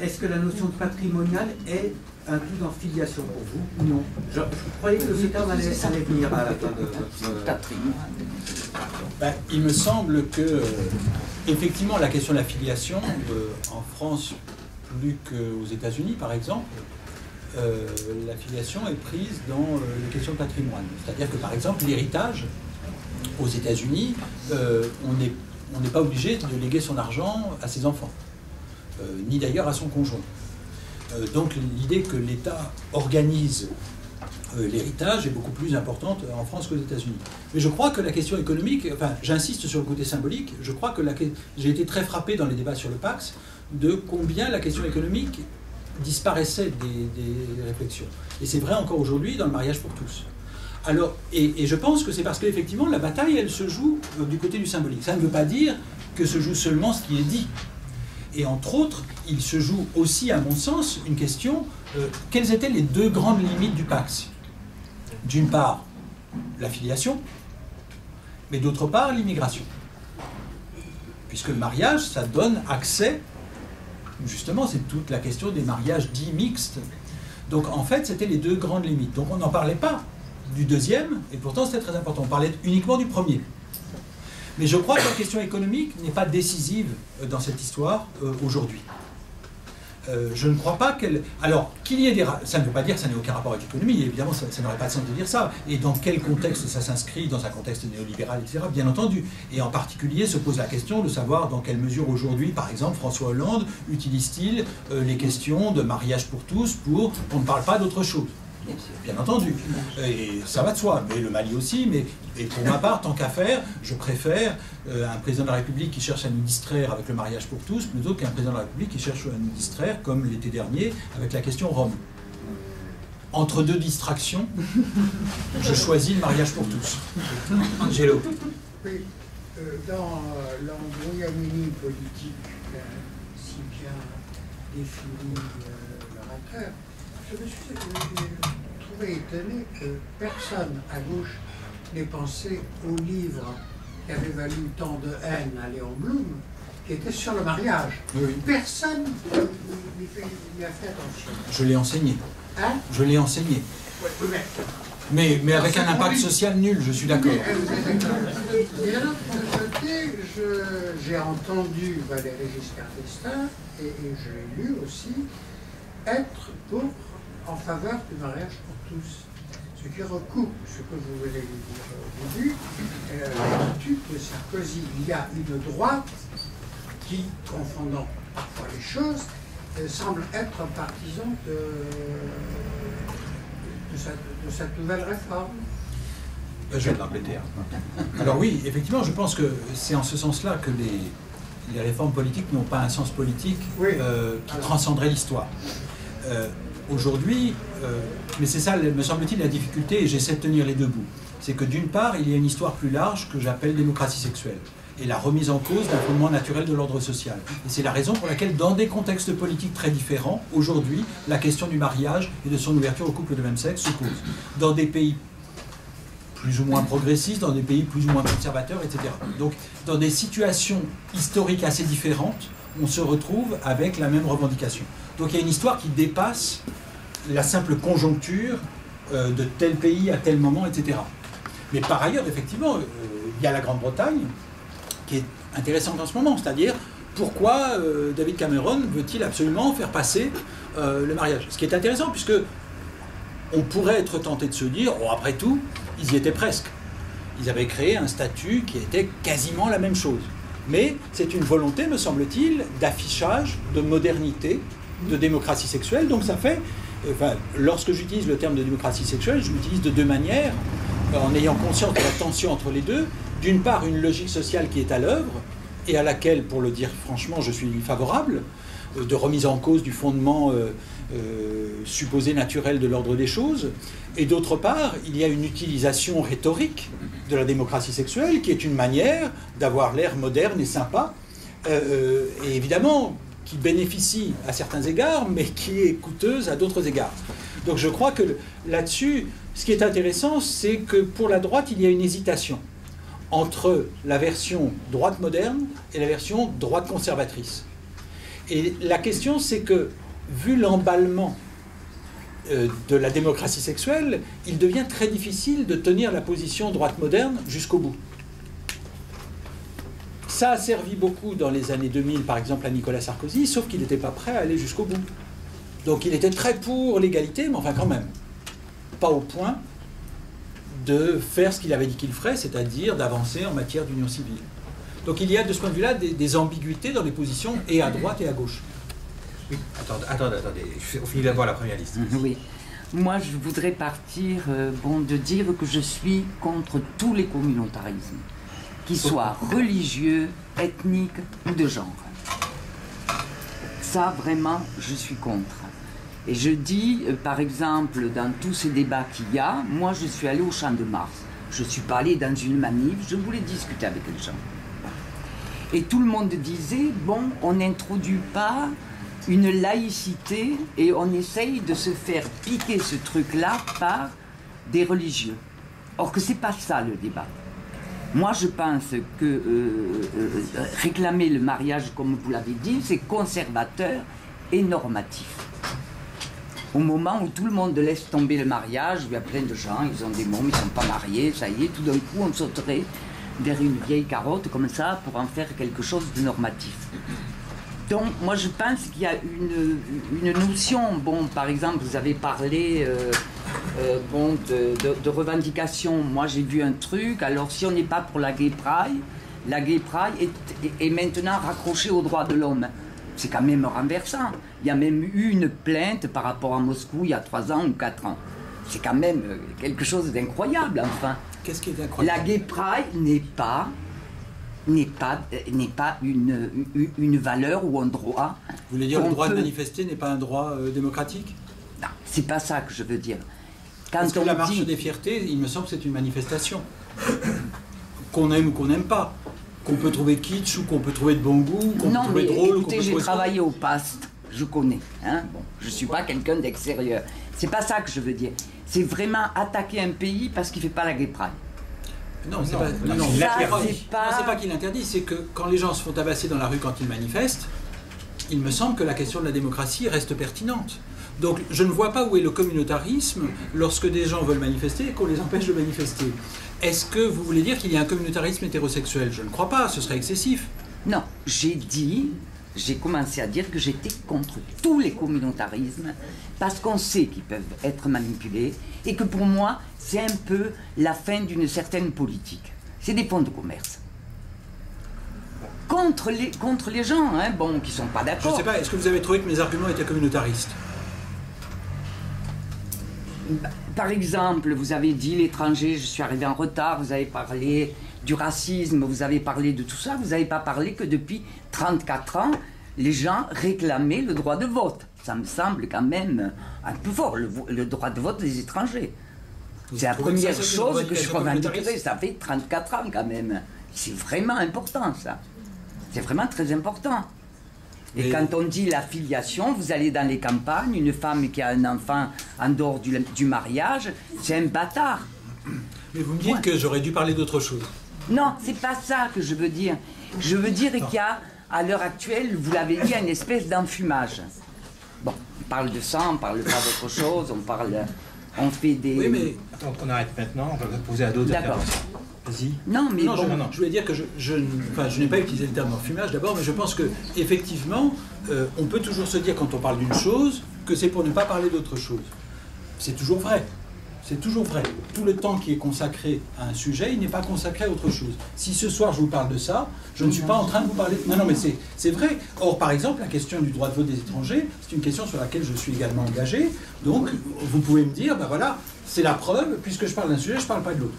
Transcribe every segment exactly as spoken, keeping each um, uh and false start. est-ce que la notion de patrimonial est un tout dans filiation pour vous? Non. Je, je croyais que ce terme allait venir à la fin de votre patrimonial. Ben, il me semble que, euh, effectivement, la question de la filiation, euh, en France, plus qu'aux États-Unis, par exemple, euh, la filiation est prise dans euh, la question de patrimoine. C'est-à-dire que, par exemple, l'héritage, aux États-Unis, euh, on n'est on n'est pas obligé de léguer son argent à ses enfants, euh, ni d'ailleurs à son conjoint. Euh, donc l'idée que l'État organise euh, l'héritage est beaucoup plus importante en France qu'aux États-Unis. Mais je crois que la question économique, enfin j'insiste sur le côté symbolique, je crois que la, j'ai été très frappé dans les débats sur le Pax de combien la question économique disparaissait des, des réflexions. Et c'est vrai encore aujourd'hui dans le mariage pour tous. Alors, et, et je pense que c'est parce qu'effectivement, la bataille, elle se joue euh, du côté du symbolique. Ça ne veut pas dire que se joue seulement ce qui est dit. Et entre autres, il se joue aussi, à mon sens, une question, euh, quelles étaient les deux grandes limites du Pax? D'une part, la filiation, mais d'autre part, l'immigration. Puisque le mariage, ça donne accès, justement, c'est toute la question des mariages dits mixtes. Donc, en fait, c'était les deux grandes limites. Donc, on n'en parlait pas du deuxième, et pourtant c'était très important. On parlait uniquement du premier. Mais je crois que la question économique n'est pas décisive dans cette histoire euh, aujourd'hui. Euh, je ne crois pas qu'elle... Alors, qu'il y ait des... Ça ne veut pas dire que ça n'ait aucun rapport avec l'économie, évidemment, ça, ça n'aurait pas de sens de dire ça. Et dans quel contexte ça s'inscrit, dans un contexte néolibéral, et cetera, bien entendu. Et en particulier, se pose la question de savoir dans quelle mesure aujourd'hui, par exemple, François Hollande utilise-t-il euh, les questions de mariage pour tous pour qu'on ne parle pas d'autre chose. Bien entendu, et ça va de soi, mais le Mali aussi, mais et pour ma part, tant qu'à faire, je préfère euh, un président de la République qui cherche à nous distraire avec le mariage pour tous, plutôt qu'un président de la République qui cherche à nous distraire, comme l'été dernier, avec la question Rome. Entre deux distractions, je choisis le mariage pour tous. Angelo. Oui, euh, dans l'embrouillamini politique, euh, si bien défini euh, l'orateur, je me suis trouvé étonné que personne à gauche n'ait pensé au livre qui avait valu tant de haine à Léon Blum, qui était sur le mariage. Oui. Personne n'y a fait attention. Je l'ai enseigné. Hein? Je l'ai enseigné. Oui, mais... Mais, mais avec un impact social nul, je suis d'accord. Et d'un autre côté, j'ai entendu Valéry Giscard d'Estaing, et, et je l'ai lu aussi, être pour... en faveur du mariage pour tous, ce qui recoupe ce que vous venez de dire au début, euh, l'attitude de Sarkozy. Il y a une droite qui, confondant parfois les choses, euh, semble être partisan de, de, sa, de cette nouvelle réforme. Je viens de l'embêter. Hein. Alors oui, effectivement, je pense que c'est en ce sens-là que les, les réformes politiques n'ont pas un sens politique oui. euh, qui Alors. transcenderait l'histoire. Euh, Aujourd'hui, euh, mais c'est ça, me semble-t-il, la difficulté, et j'essaie de tenir les deux bouts, c'est que d'une part, il y a une histoire plus large que j'appelle démocratie sexuelle, et la remise en cause d'un fondement naturel de l'ordre social. Et c'est la raison pour laquelle, dans des contextes politiques très différents, aujourd'hui, la question du mariage et de son ouverture aux couples de même sexe se pose. Dans des pays plus ou moins progressistes, dans des pays plus ou moins conservateurs, et cetera. Donc, dans des situations historiques assez différentes, on se retrouve avec la même revendication. Donc il y a une histoire qui dépasse la simple conjoncture euh, de tel pays à tel moment, et cetera. Mais par ailleurs, effectivement, euh, il y a la Grande-Bretagne qui est intéressante en ce moment, c'est-à-dire pourquoi euh, David Cameron veut-il absolument faire passer euh, le mariage? Ce qui est intéressant, puisque on pourrait être tenté de se dire, oh, après tout, ils y étaient presque. Ils avaient créé un statut qui était quasiment la même chose. Mais c'est une volonté, me semble-t-il, d'affichage, de modernité, de démocratie sexuelle. Donc ça fait, enfin, lorsque j'utilise le terme de démocratie sexuelle, je l'utilise de deux manières, en ayant conscience de la tension entre les deux. D'une part, une logique sociale qui est à l'œuvre, et à laquelle, pour le dire franchement, je suis favorable, de remise en cause du fondement euh, euh, supposé naturel de l'ordre des choses. Et d'autre part, il y a une utilisation rhétorique de la démocratie sexuelle, qui est une manière d'avoir l'air moderne et sympa, euh, et évidemment, qui bénéficie à certains égards, mais qui est coûteuse à d'autres égards. Donc je crois que là-dessus, ce qui est intéressant, c'est que pour la droite, il y a une hésitation entre la version droite moderne et la version droite conservatrice. Et la question, c'est que, vu l'emballement euh, de la démocratie sexuelle, il devient très difficile de tenir la position droite moderne jusqu'au bout. Ça a servi beaucoup dans les années deux mille, par exemple, à Nicolas Sarkozy, sauf qu'il n'était pas prêt à aller jusqu'au bout. Donc il était très pour l'égalité, mais enfin quand même, pas au point de faire ce qu'il avait dit qu'il ferait, c'est-à-dire d'avancer en matière d'union civile. Donc il y a de ce point de vue-là des, des ambiguïtés dans les positions, et à droite et à gauche. Oui, attendez, attendez, attendez. On finit d'abord la première liste. Oui. Moi, je voudrais partir euh, bon, de dire que je suis contre tous les communautarismes, qu'ils soient religieux, ethniques ou de genre. Ça, vraiment, je suis contre. Et je dis, euh, par exemple, dans tous ces débats qu'il y a, moi, je suis allée au Champ de Mars. Je ne suis pas allée dans une manif, je voulais discuter avec les gens. Et tout le monde disait, bon, on n'introduit pas une laïcité et on essaye de se faire piquer ce truc-là par des religieux. Or que c'est pas ça le débat. Moi je pense que euh, euh, réclamer le mariage, comme vous l'avez dit, c'est conservateur et normatif. Au moment où tout le monde laisse tomber le mariage, il y a plein de gens, ils ont des mômes, ils ne sont pas mariés, ça y est, tout d'un coup on sauterait derrière une vieille carotte comme ça pour en faire quelque chose de normatif. Donc, moi, je pense qu'il y a une, une notion, bon, par exemple, vous avez parlé euh, euh, bon, de, de, de revendications. Moi, j'ai vu un truc, alors si on n'est pas pour la Gay Pride, la Gay Pride est, est, est maintenant raccrochée aux droits de l'homme. C'est quand même renversant. Il y a même eu une plainte par rapport à Moscou il y a trois ans ou quatre ans. C'est quand même quelque chose d'incroyable, enfin. Qu'est-ce qui est incroyable? La Gay Pride n'est pas... n'est pas, n'est pas une, une, une valeur ou un droit. Vous voulez dire que le droit peut... de manifester n'est pas un droit euh, démocratique? Non, c'est pas ça que je veux dire. Quand Parce que la marche dit... des fiertés, il me semble que c'est une manifestation. Qu'on aime ou qu'on n'aime pas. Qu'on peut trouver kitsch ou qu'on peut trouver de bon goût, qu'on peut trouver drôle. Écoutez, j'ai travaillé au P A S T, je connais. Hein bon, je ne suis pas quelqu'un d'extérieur. C'est pas ça que je veux dire. C'est vraiment attaquer un pays parce qu'il ne fait pas la Gay Pride. Non, non, c'est pas, non, non, pas... pas qu'il interdit, c'est que quand les gens se font tabasser dans la rue quand ils manifestent, il me semble que la question de la démocratie reste pertinente. Donc je ne vois pas où est le communautarisme lorsque des gens veulent manifester et qu'on les empêche de manifester. Est-ce que vous voulez dire qu'il y a un communautarisme hétérosexuel? Je ne crois pas, ce serait excessif. Non, j'ai dit, j'ai commencé à dire que j'étais contre tous les communautarismes parce qu'on sait qu'ils peuvent être manipulés. Et que pour moi, c'est un peu la fin d'une certaine politique. C'est des fonds de commerce. Contre les, contre les gens, hein, bon, qui ne sont pas d'accord. Je ne sais pas, est-ce que vous avez trouvé que mes arguments étaient communautaristes? Par exemple, vous avez dit l'étranger, je suis arrivé en retard, vous avez parlé du racisme, vous avez parlé de tout ça, vous n'avez pas parlé que depuis trente-quatre ans, les gens réclamaient le droit de vote. Ça me semble quand même un peu fort, le, le droit de vote des étrangers. C'est la première que chose que je revendiquerai, ça fait trente-quatre ans quand même. C'est vraiment important ça, c'est vraiment très important. Et, Et quand on dit la filiation, vous allez dans les campagnes, une femme qui a un enfant en dehors du, du mariage, c'est un bâtard. Mais vous me dites ouais. que j'aurais dû parler d'autre chose. Non, c'est pas ça que je veux dire. Je veux dire qu'il y a, à l'heure actuelle, vous l'avez dit, une espèce d'enfumage. Bon, on parle de ça, on parle pas d'autre chose, on parle, on fait des... Oui, mais... Attends, on arrête maintenant, on va poser à d'autres... D'accord. Vas-y. Non, mais non, bon... Je, non, non. je voulais dire que je, je, enfin, je n'ai pas utilisé le terme enfumage d'abord, mais je pense que, effectivement, euh, on peut toujours se dire, quand on parle d'une chose, que c'est pour ne pas parler d'autre chose. C'est toujours vrai. C'est toujours vrai. Tout le temps qui est consacré à un sujet, il n'est pas consacré à autre chose. Si ce soir je vous parle de ça, je ne suis pas en train de vous parler... De... Non, non, mais c'est vrai. Or, par exemple, la question du droit de vote des étrangers, c'est une question sur laquelle je suis également engagé. Donc, vous pouvez me dire, ben voilà, c'est la preuve, puisque je parle d'un sujet, je ne parle pas de l'autre.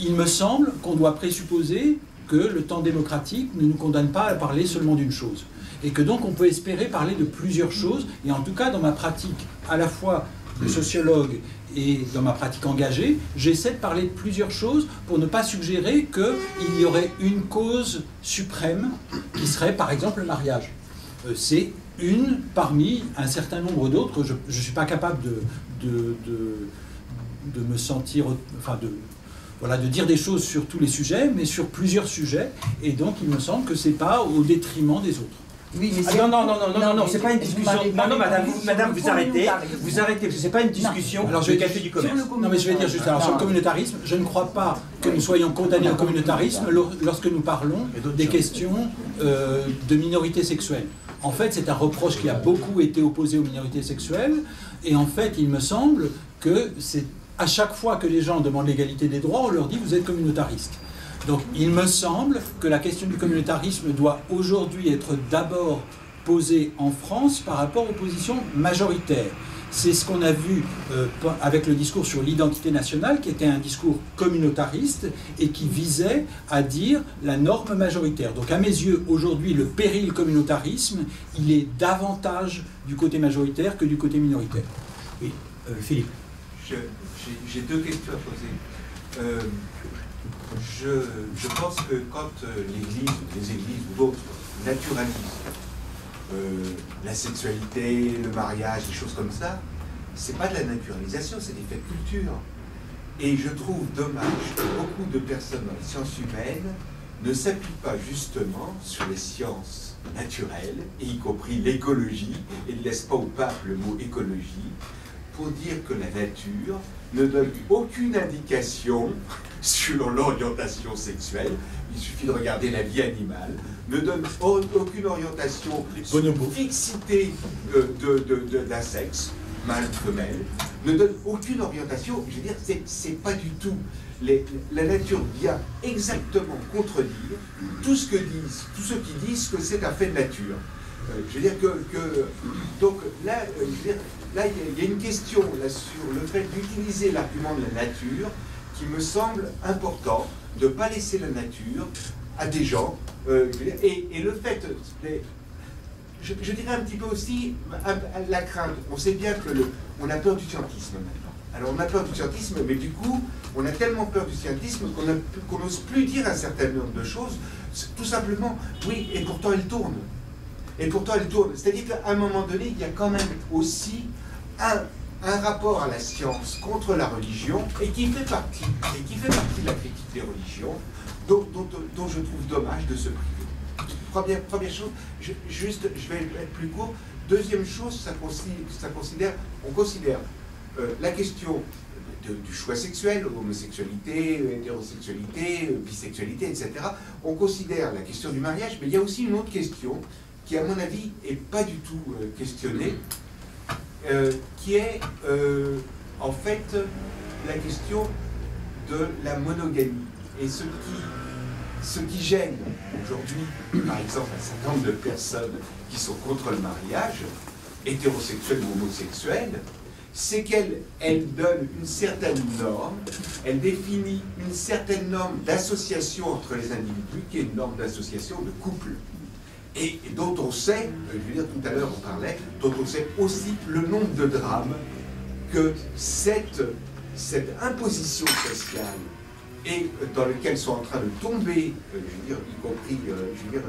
Il me semble qu'on doit présupposer que le temps démocratique ne nous condamne pas à parler seulement d'une chose. Et que donc, on peut espérer parler de plusieurs choses. Et en tout cas, dans ma pratique, à la fois de sociologue et dans ma pratique engagée, j'essaie de parler de plusieurs choses pour ne pas suggérer qu'il y aurait une cause suprême qui serait par exemple le mariage. Euh, c'est une parmi un certain nombre d'autres. Je ne suis pas capable de, de, de, de me sentir... Enfin, de, voilà, de dire des choses sur tous les sujets, mais sur plusieurs sujets. Et donc, il me semble que ce n'est pas au détriment des autres. Oui, mais ah non, non, non, non, non, non, non, c'est pas une discussion. Non, non, madame, vous, madame, vous arrêtez, vous arrêtez, parce que c'est pas une discussion. Non. Alors, je vais café du commerce. Non, mais je vais dire juste, alors, sur le communautarisme, je ne crois pas que nous soyons condamnés au communautarisme lorsque nous parlons des questions euh, de minorités sexuelles. En fait, c'est un reproche qui a beaucoup été opposé aux minorités sexuelles, et en fait, il me semble que c'est à chaque fois que les gens demandent l'égalité des droits, on leur dit « vous êtes communautariste ». Donc il me semble que la question du communautarisme doit aujourd'hui être d'abord posée en France par rapport aux positions majoritaires. C'est ce qu'on a vu euh, avec le discours sur l'identité nationale, qui était un discours communautariste et qui visait à dire la norme majoritaire. Donc à mes yeux, aujourd'hui, le péril communautarisme, il est davantage du côté majoritaire que du côté minoritaire. Oui, euh, Philippe. J'ai deux questions à poser. Euh... Je, je pense que quand l'Église, les Églises ou d'autres naturalisent euh, la sexualité, le mariage, des choses comme ça, c'est pas de la naturalisation, c'est des faits de culture. Et je trouve dommage que beaucoup de personnes dans les sciences humaines ne s'appuient pas justement sur les sciences naturelles, et y compris l'écologie, et ne laissent pas au pape le mot écologie, pour dire que la nature ne donne aucune indication sur l'orientation sexuelle. Il suffit de regarder la vie animale, ne donne aucune orientation sur la fixité d'un sexe, mâle ou femelle, ne donne aucune orientation, je veux dire, c'est pas du tout. Les, la nature vient exactement contredire tout ce que disent, tous ceux qui disent que c'est un fait de nature. Euh, je veux dire que, que donc là, euh, je veux dire, là, il y a une question là, sur le fait d'utiliser l'argument de la nature qui me semble important, de ne pas laisser la nature à des gens. Euh, et, et le fait, les, je, je dirais un petit peu aussi à, à la crainte. On sait bien que le, on a peur du scientisme maintenant. Alors on a peur du scientisme, mais du coup, on a tellement peur du scientisme qu'on n'ose plus dire un certain nombre de choses. Tout simplement, oui, et pourtant elle tourne. Et pourtant elle tourne. C'est-à-dire qu'à un moment donné, il y a quand même aussi un... un rapport à la science contre la religion et qui fait partie, et qui fait partie de la critique des religions, dont, dont, dont je trouve dommage de se priver. Première, première chose, je, juste, je vais être plus court. Deuxième chose, ça, ça considère, on considère euh, la question de, du choix sexuel, homosexualité, hétérosexualité, bisexualité, et cetera. On considère la question du mariage, mais il y a aussi une autre question qui, à mon avis, n'est pas du tout euh, questionnée. Euh, qui est euh, en fait la question de la monogamie. Et ce qui, ce qui gêne aujourd'hui, par exemple, un certain nombre de personnes qui sont contre le mariage, hétérosexuelles ou homosexuelles, c'est qu'elle elle donne une certaine norme, elle définit une certaine norme d'association entre les individus, qui est une norme d'association de couple. Et dont on sait, je veux dire tout à l'heure on parlait, dont on sait aussi le nombre de drames que cette, cette imposition sociale et dans lequel sont en train de tomber, je veux dire, y compris je veux dire,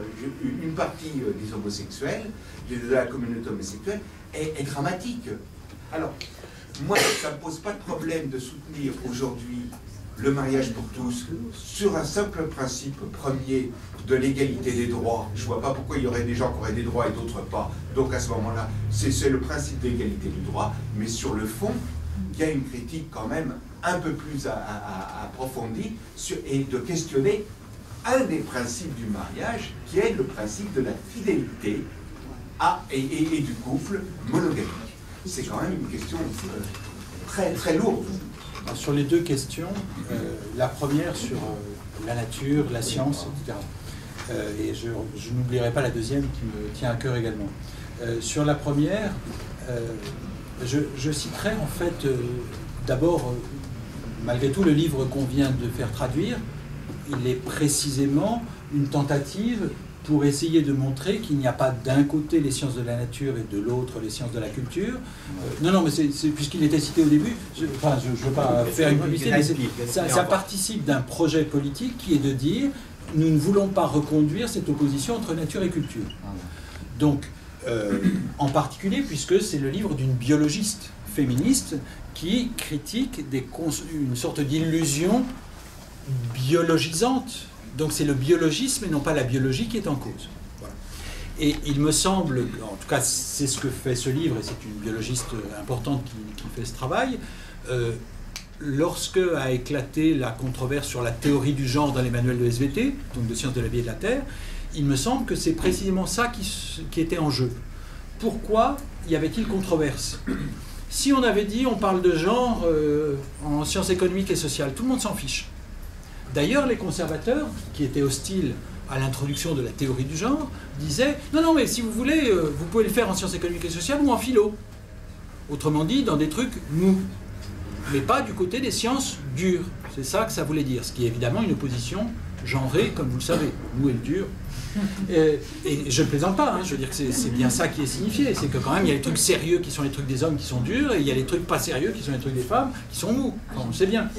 une partie des homosexuels, de la communauté homosexuelle, est, est dramatique. Alors, moi ça ne me pose pas de problème de soutenir aujourd'hui le mariage pour tous, sur un simple principe premier de l'égalité des droits. Je ne vois pas pourquoi il y aurait des gens qui auraient des droits et d'autres pas. Donc à ce moment-là, c'est le principe d'égalité des droits. Mais sur le fond, il y a une critique quand même un peu plus à, à, à approfondie sur, et de questionner un des principes du mariage, qui est le principe de la fidélité à, et, et, et du couple monogamique. C'est quand même une question euh, très, très lourde. Sur les deux questions, euh, la première sur euh, la nature, la science, et cetera. Euh, et je, je n'oublierai pas la deuxième qui me tient à cœur également. Euh, sur la première, euh, je, je citerai en fait euh, d'abord, euh, malgré tout, le livre qu'on vient de faire traduire. Il est précisément une tentative pour essayer de montrer qu'il n'y a pas d'un côté les sciences de la nature et de l'autre les sciences de la culture. Euh, non, non, mais puisqu'il était cité au début, je, enfin, je ne veux pas faire une publicité, mais ça, ça participe d'un projet politique qui est de dire nous ne voulons pas reconduire cette opposition entre nature et culture. Donc, euh, en particulier, puisque c'est le livre d'une biologiste féministe qui critique des une sorte d'illusion biologisante. Donc c'est le biologisme et non pas la biologie qui est en cause. Voilà. Et il me semble, en tout cas c'est ce que fait ce livre, et c'est une biologiste importante qui, qui fait ce travail, euh, lorsque a éclaté la controverse sur la théorie du genre dans les manuels de S V T, donc de sciences de la vie et de la terre, il me semble que c'est précisément ça qui, qui était en jeu. Pourquoi y avait-il controverse? Si on avait dit on parle de genre euh, en sciences économiques et sociales, tout le monde s'en fiche. D'ailleurs, les conservateurs, qui étaient hostiles à l'introduction de la théorie du genre, disaient « Non, non, mais si vous voulez, euh, vous pouvez le faire en sciences économiques et sociales ou en philo. » Autrement dit, dans des trucs mous, mais pas du côté des sciences dures. C'est ça que ça voulait dire, ce qui est évidemment une opposition genrée, comme vous le savez, mou et le dur. Et, et je ne plaisante pas, hein, je veux dire que c'est bien ça qui est signifié, c'est que quand même il y a les trucs sérieux qui sont les trucs des hommes qui sont durs, et il y a les trucs pas sérieux qui sont les trucs des femmes qui sont mous, enfin, on sait bien.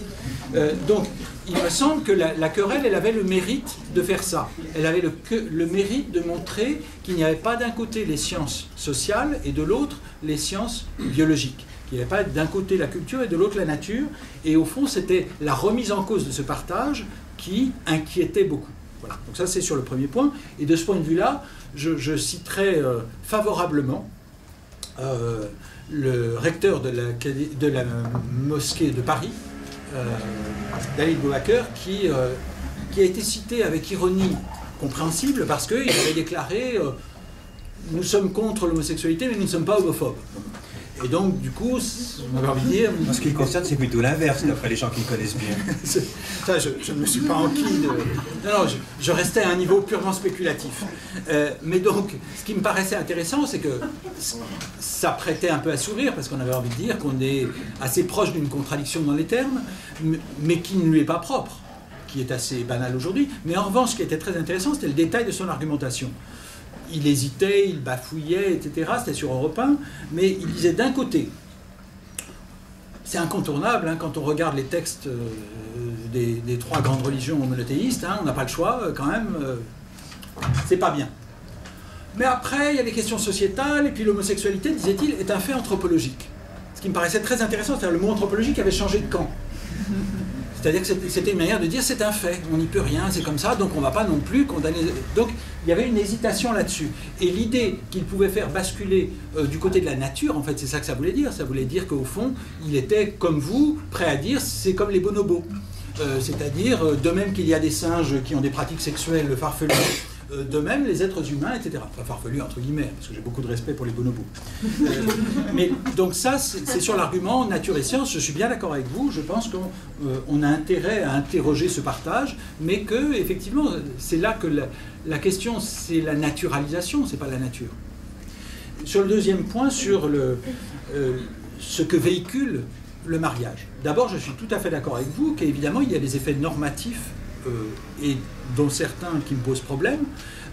Euh, donc il me semble que la, la querelle, elle avait le mérite de faire ça, elle avait le, que, le mérite de montrer qu'il n'y avait pas d'un côté les sciences sociales et de l'autre les sciences biologiques. Il n'y avait pas d'un côté la culture et de l'autre la nature, et au fond c'était la remise en cause de ce partage qui inquiétait beaucoup. Voilà. Donc ça c'est sur le premier point, et de ce point de vue-là, je, je citerai euh, favorablement euh, le recteur de la, de la mosquée de Paris, euh, Dalil Boubakeur, qui, euh, qui a été cité avec ironie compréhensible parce qu'il avait déclaré euh, « Nous sommes contre l'homosexualité, mais nous ne sommes pas homophobes ». Et donc, du coup, on avait envie de dire... En ce qui le concerne, c'est plutôt l'inverse, d'après les gens qui me connaissent bien. Ça, je, je ne me suis pas enquis de... Non, non, je, je restais à un niveau purement spéculatif. Euh, mais donc, ce qui me paraissait intéressant, c'est que ça prêtait un peu à sourire, parce qu'on avait envie de dire qu'on est assez proche d'une contradiction dans les termes, mais qui ne lui est pas propre, qui est assez banale aujourd'hui. Mais en revanche, ce qui était très intéressant, c'était le détail de son argumentation. Il hésitait, il bafouillait, et cetera. C'était sur Europe un. Mais il disait d'un côté, c'est incontournable, hein, quand on regarde les textes euh, des, des trois grandes religions monothéistes, hein, on n'a pas le choix euh, quand même, euh, c'est pas bien. Mais après, il y a des questions sociétales, et puis l'homosexualité, disait-il, est un fait anthropologique. Ce qui me paraissait très intéressant, c'est-à-dire le mot anthropologique avait changé de camp. C'est-à-dire que c'était une manière de dire c'est un fait, on n'y peut rien, c'est comme ça, donc on ne va pas non plus condamner... Donc il y avait une hésitation là-dessus. Et l'idée qu'il pouvait faire basculer euh, du côté de la nature, en fait c'est ça que ça voulait dire, ça voulait dire qu'au fond, il était comme vous, prêt à dire c'est comme les bonobos. Euh, C'est-à-dire, euh, de même qu'il y a des singes qui ont des pratiques sexuelles farfelues, euh, de même les êtres humains, et cetera. Enfin farfelues entre guillemets, parce que j'ai beaucoup de respect pour les bonobos. Euh, mais donc ça, c'est sur l'argument nature et science, je suis bien d'accord avec vous, je pense qu'on... Euh, on a intérêt à interroger ce partage, mais que, effectivement, c'est là que la, la question, c'est la naturalisation, c'est pas la nature. Sur le deuxième point, sur le, euh, ce que véhicule le mariage. D'abord, je suis tout à fait d'accord avec vous qu'évidemment, il y a des effets normatifs, euh, et dont certains qui me posent problème,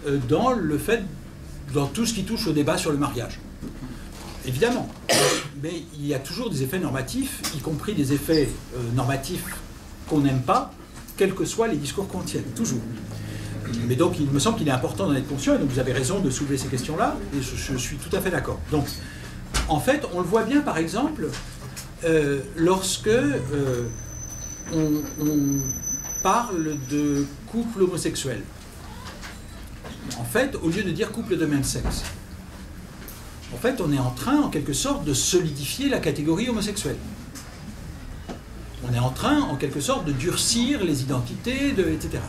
euh, dans le fait, dans tout ce qui touche au débat sur le mariage. Évidemment, mais il y a toujours des effets normatifs, y compris des effets euh, normatifs qu'on n'aime pas, quels que soient les discours qu'on tienne, toujours. Mais donc il me semble qu'il est important d'en être conscient, et donc vous avez raison de soulever ces questions-là, et je, je suis tout à fait d'accord. Donc, en fait, on le voit bien par exemple, euh, lorsque euh, on, on parle de couple homosexuel. En fait, au lieu de dire couple de même sexe, en fait, on est en train, en quelque sorte, de solidifier la catégorie homosexuelle. On est en train, en quelque sorte, de durcir les identités, de, et cetera.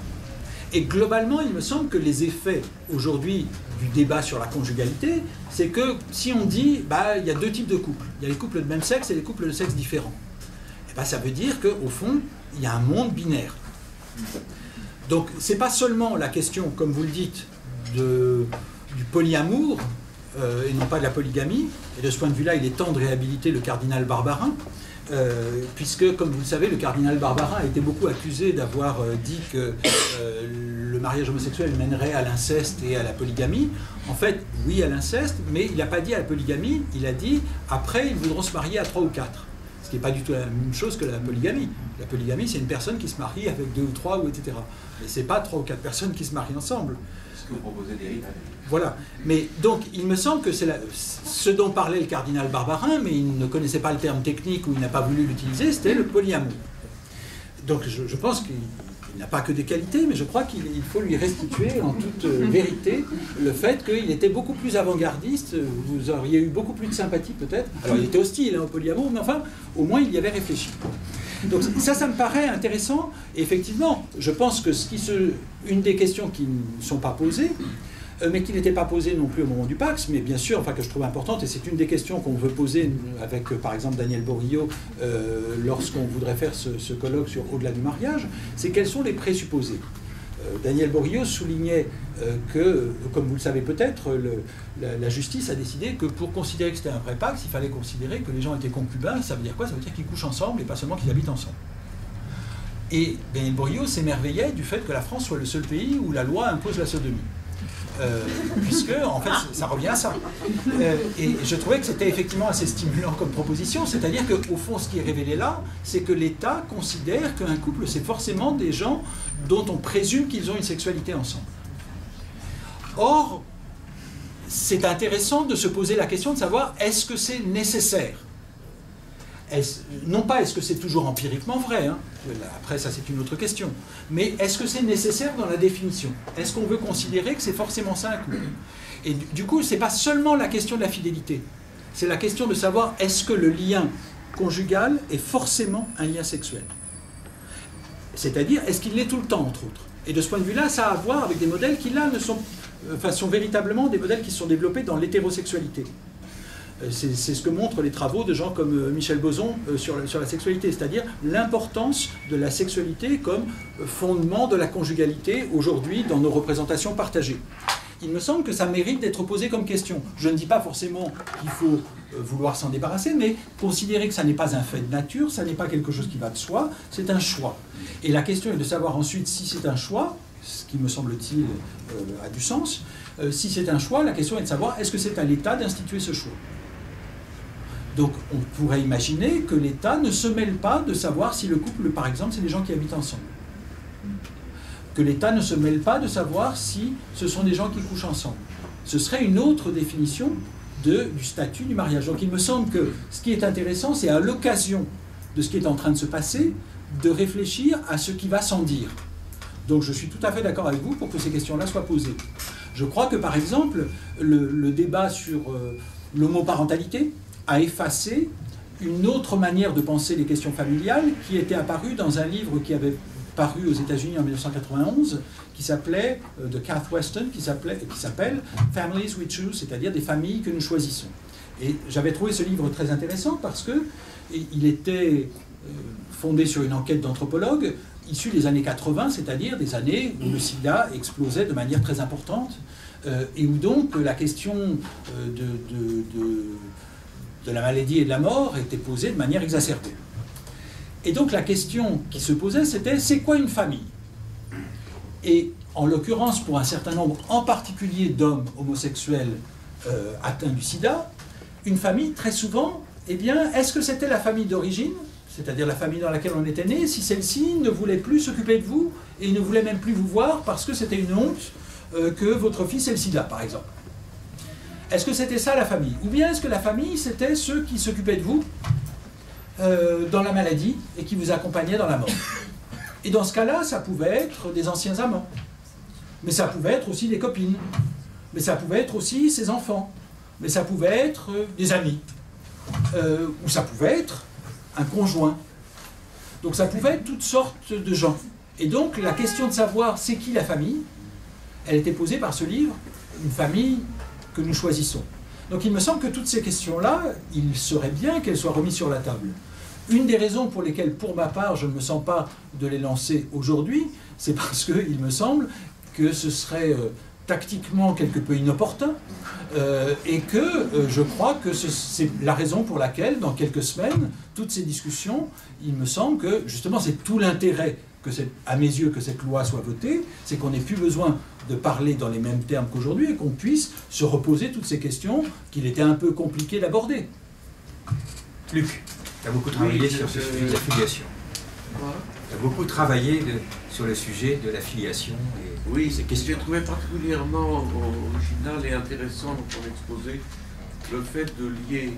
Et globalement, il me semble que les effets, aujourd'hui, du débat sur la conjugalité, c'est que si on dit, bah, il y a deux types de couples. Il y a les couples de même sexe et les couples de sexe différents. Et bah, ça veut dire qu'au fond, il y a un monde binaire. Donc, c'est pas seulement la question, comme vous le dites, de, du polyamour, Euh, et non pas de la polygamie, et de ce point de vue-là, il est temps de réhabiliter le cardinal Barbarin, euh, puisque, comme vous le savez, le cardinal Barbarin a été beaucoup accusé d'avoir euh, dit que euh, le mariage homosexuel mènerait à l'inceste et à la polygamie. En fait, oui à l'inceste, mais il n'a pas dit à la polygamie, il a dit « après, ils voudront se marier à trois ou quatre », ce qui n'est pas du tout la même chose que la polygamie. La polygamie, c'est une personne qui se marie avec deux ou trois, ou et cetera. Mais ce n'est pas trois ou quatre personnes qui se marient ensemble. Que proposer des rites. Voilà. Mais donc, il me semble que c'est ce dont parlait le cardinal Barbarin, mais il ne connaissait pas le terme technique ou il n'a pas voulu l'utiliser, c'était le polyamour. Donc, je, je pense qu'il il n'a pas que des qualités, mais je crois qu'il faut lui restituer en toute vérité le fait qu'il était beaucoup plus avant-gardiste, vous auriez eu beaucoup plus de sympathie peut-être. Alors il était hostile hein, au polyamour, mais enfin, au moins il y avait réfléchi. Donc ça, ça me paraît intéressant. Et effectivement, je pense que ce qui se... une des questions qui ne sont pas posées, mais qui n'était pas posée non plus au moment du Pax, mais bien sûr, enfin que je trouve importante, et c'est une des questions qu'on veut poser avec, par exemple, Daniel Borillo, euh, lorsqu'on voudrait faire ce, ce colloque sur Au-delà du mariage, c'est quels sont les présupposés. euh, Daniel Borillo soulignait euh, que, comme vous le savez peut-être, la, la justice a décidé que pour considérer que c'était un vrai Pax, il fallait considérer que les gens étaient concubins. Ça veut dire quoi? Ça veut dire qu'ils couchent ensemble et pas seulement qu'ils habitent ensemble. Et Daniel Borillo s'émerveillait du fait que la France soit le seul pays où la loi impose la sodomie. Euh, puisque, en fait, ça revient à ça. Euh, et je trouvais que c'était effectivement assez stimulant comme proposition, c'est-à-dire qu'au fond, ce qui est révélé là, c'est que l'État considère qu'un couple, c'est forcément des gens dont on présume qu'ils ont une sexualité ensemble. Or, c'est intéressant de se poser la question de savoir, est-ce que c'est nécessaire ? Est-ce, non pas est-ce que c'est toujours empiriquement vrai, hein, après ça c'est une autre question, mais est-ce que c'est nécessaire dans la définition? Est-ce qu'on veut considérer que c'est forcément ça un couple? Et du, du coup, c'est pas seulement la question de la fidélité, c'est la question de savoir est-ce que le lien conjugal est forcément un lien sexuel? C'est-à-dire, est-ce qu'il l'est tout le temps, entre autres? Et de ce point de vue-là, ça a à voir avec des modèles qui là ne sont, enfin, sont véritablement des modèles qui sont développés dans l'hétérosexualité. C'est ce que montrent les travaux de gens comme Michel Bozon sur la, sur la sexualité, c'est-à-dire l'importance de la sexualité comme fondement de la conjugalité aujourd'hui dans nos représentations partagées. Il me semble que ça mérite d'être posé comme question. Je ne dis pas forcément qu'il faut vouloir s'en débarrasser, mais considérer que ça n'est pas un fait de nature, ça n'est pas quelque chose qui va de soi, c'est un choix. Et la question est de savoir ensuite si c'est un choix, ce qui me semble-t-il euh, a du sens, euh, si c'est un choix, la question est de savoir est-ce que c'est à l'État d'instituer ce choix ? Donc on pourrait imaginer que l'État ne se mêle pas de savoir si le couple, par exemple, c'est des gens qui habitent ensemble. Que l'État ne se mêle pas de savoir si ce sont des gens qui couchent ensemble. Ce serait une autre définition de, du statut du mariage. Donc il me semble que ce qui est intéressant, c'est à l'occasion de ce qui est en train de se passer, de réfléchir à ce qui va sans dire. Donc je suis tout à fait d'accord avec vous pour que ces questions-là soient posées. Je crois que, par exemple, le, le débat sur euh, l'homoparentalité a effacé une autre manière de penser les questions familiales qui était apparue dans un livre qui avait paru aux États-Unis en mille neuf cent quatre-vingt-onze, qui s'appelait, euh, de Cath Weston, qui s'appelle « Families we choose », c'est-à-dire des familles que nous choisissons. Et j'avais trouvé ce livre très intéressant parce qu'il était euh, fondé sur une enquête d'anthropologues issus des années quatre-vingt, c'est-à-dire des années où le sida explosait de manière très importante, euh, et où donc la question euh, de... de, de de la maladie et de la mort était posée de manière exacerbée. Et donc la question qui se posait, c'était « c'est quoi une famille ?» Et en l'occurrence, pour un certain nombre, en particulier d'hommes homosexuels euh, atteints du sida, une famille, très souvent, eh bien, est-ce que c'était la famille d'origine, c'est-à-dire la famille dans laquelle on était né, si celle-ci ne voulait plus s'occuper de vous et ne voulait même plus vous voir parce que c'était une honte euh, que votre fils ait le sida, par exemple? Est-ce que c'était ça la famille? Ou bien est-ce que la famille, c'était ceux qui s'occupaient de vous euh, dans la maladie et qui vous accompagnaient dans la mort? Et dans ce cas-là, ça pouvait être des anciens amants. Mais ça pouvait être aussi des copines. Mais ça pouvait être aussi ses enfants. Mais ça pouvait être euh, des amis. Euh, ou ça pouvait être un conjoint. Donc ça pouvait être toutes sortes de gens. Et donc la question de savoir c'est qui la famille, elle était posée par ce livre, une famille... que nous choisissons. Donc il me semble que toutes ces questions-là, il serait bien qu'elles soient remises sur la table. Une des raisons pour lesquelles, pour ma part, je ne me sens pas de les lancer aujourd'hui, c'est parce qu'il me semble que ce serait euh, tactiquement quelque peu inopportun, euh, et que euh, je crois que c'est ce, la raison pour laquelle, dans quelques semaines, toutes ces discussions, il me semble que, justement, c'est tout l'intérêt que cette, à mes yeux, que cette loi soit votée, c'est qu'on n'ait plus besoin de parler dans les mêmes termes qu'aujourd'hui et qu'on puisse se reposer toutes ces questions qu'il était un peu compliqué d'aborder. Luc, tu as beaucoup travaillé oui, sur le sujet de la filiation. Voilà. Tu as beaucoup travaillé de, sur le sujet de la filiation. Et... Oui, c'est question. J'ai trouvé particulièrement original et intéressant pour l'exposé le fait de lier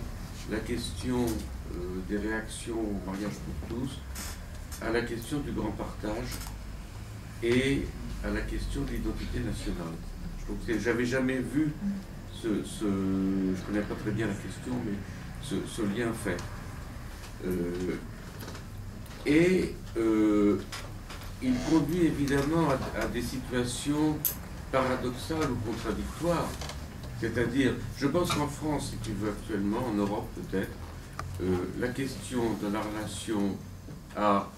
la question euh, des réactions au mariage pour tous à la question du grand partage et à la question de l'identité nationale. Je n'avais jamais vu ce, ce... je ne connais pas très bien la question, mais ce, ce lien fait. Euh, et euh, il conduit évidemment à, à des situations paradoxales ou contradictoires. C'est-à-dire, je pense qu'en France, si tu veux actuellement, en Europe peut-être, euh, la question de la relation à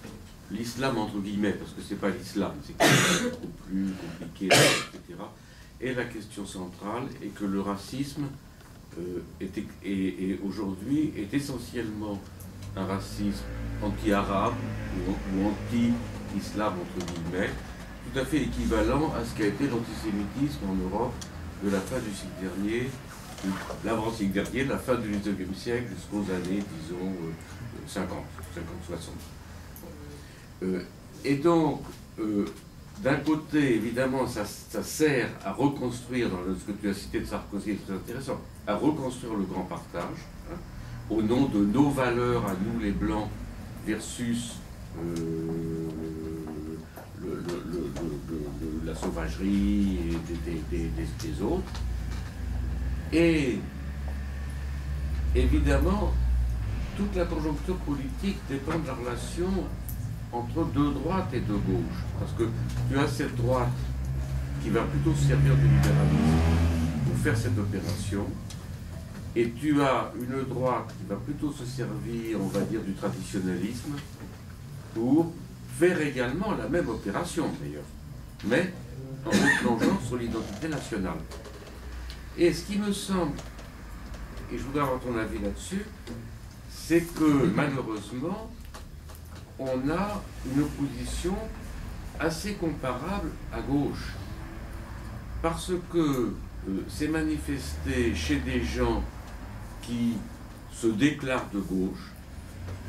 l'islam, entre guillemets, parce que c'est pas l'islam, c'est beaucoup plus compliqué, et cetera, est la question centrale, et que le racisme euh, est, est, est aujourd'hui est essentiellement un racisme anti-arabe ou, ou anti-islam, entre guillemets, tout à fait équivalent à ce qu'a été l'antisémitisme en Europe de la fin du siècle dernier, l'avant-siècle dernier, la fin du dix-neuvième siècle jusqu'aux années, disons, cinquante, cinquante soixante. Euh, et donc, euh, d'un côté, évidemment, ça, ça sert à reconstruire, dans le, ce que tu as cité de Sarkozy, c'est très intéressant, à reconstruire le grand partage, hein, au nom de nos valeurs à nous, les Blancs, versus euh, le, le, le, le, le, la sauvagerie des, des, des, des, des autres. Et, évidemment, toute la conjoncture politique dépend de la relation entre deux droites et deux gauches. Parce que tu as cette droite qui va plutôt servir du libéralisme pour faire cette opération, et tu as une droite qui va plutôt se servir, on va dire, du traditionnalisme pour faire également la même opération, d'ailleurs, mais en replongeant sur l'identité nationale. Et ce qui me semble, et je voudrais avoir ton avis là-dessus, c'est que malheureusement, on a une opposition assez comparable à gauche, parce que euh, c'est manifesté chez des gens qui se déclarent de gauche,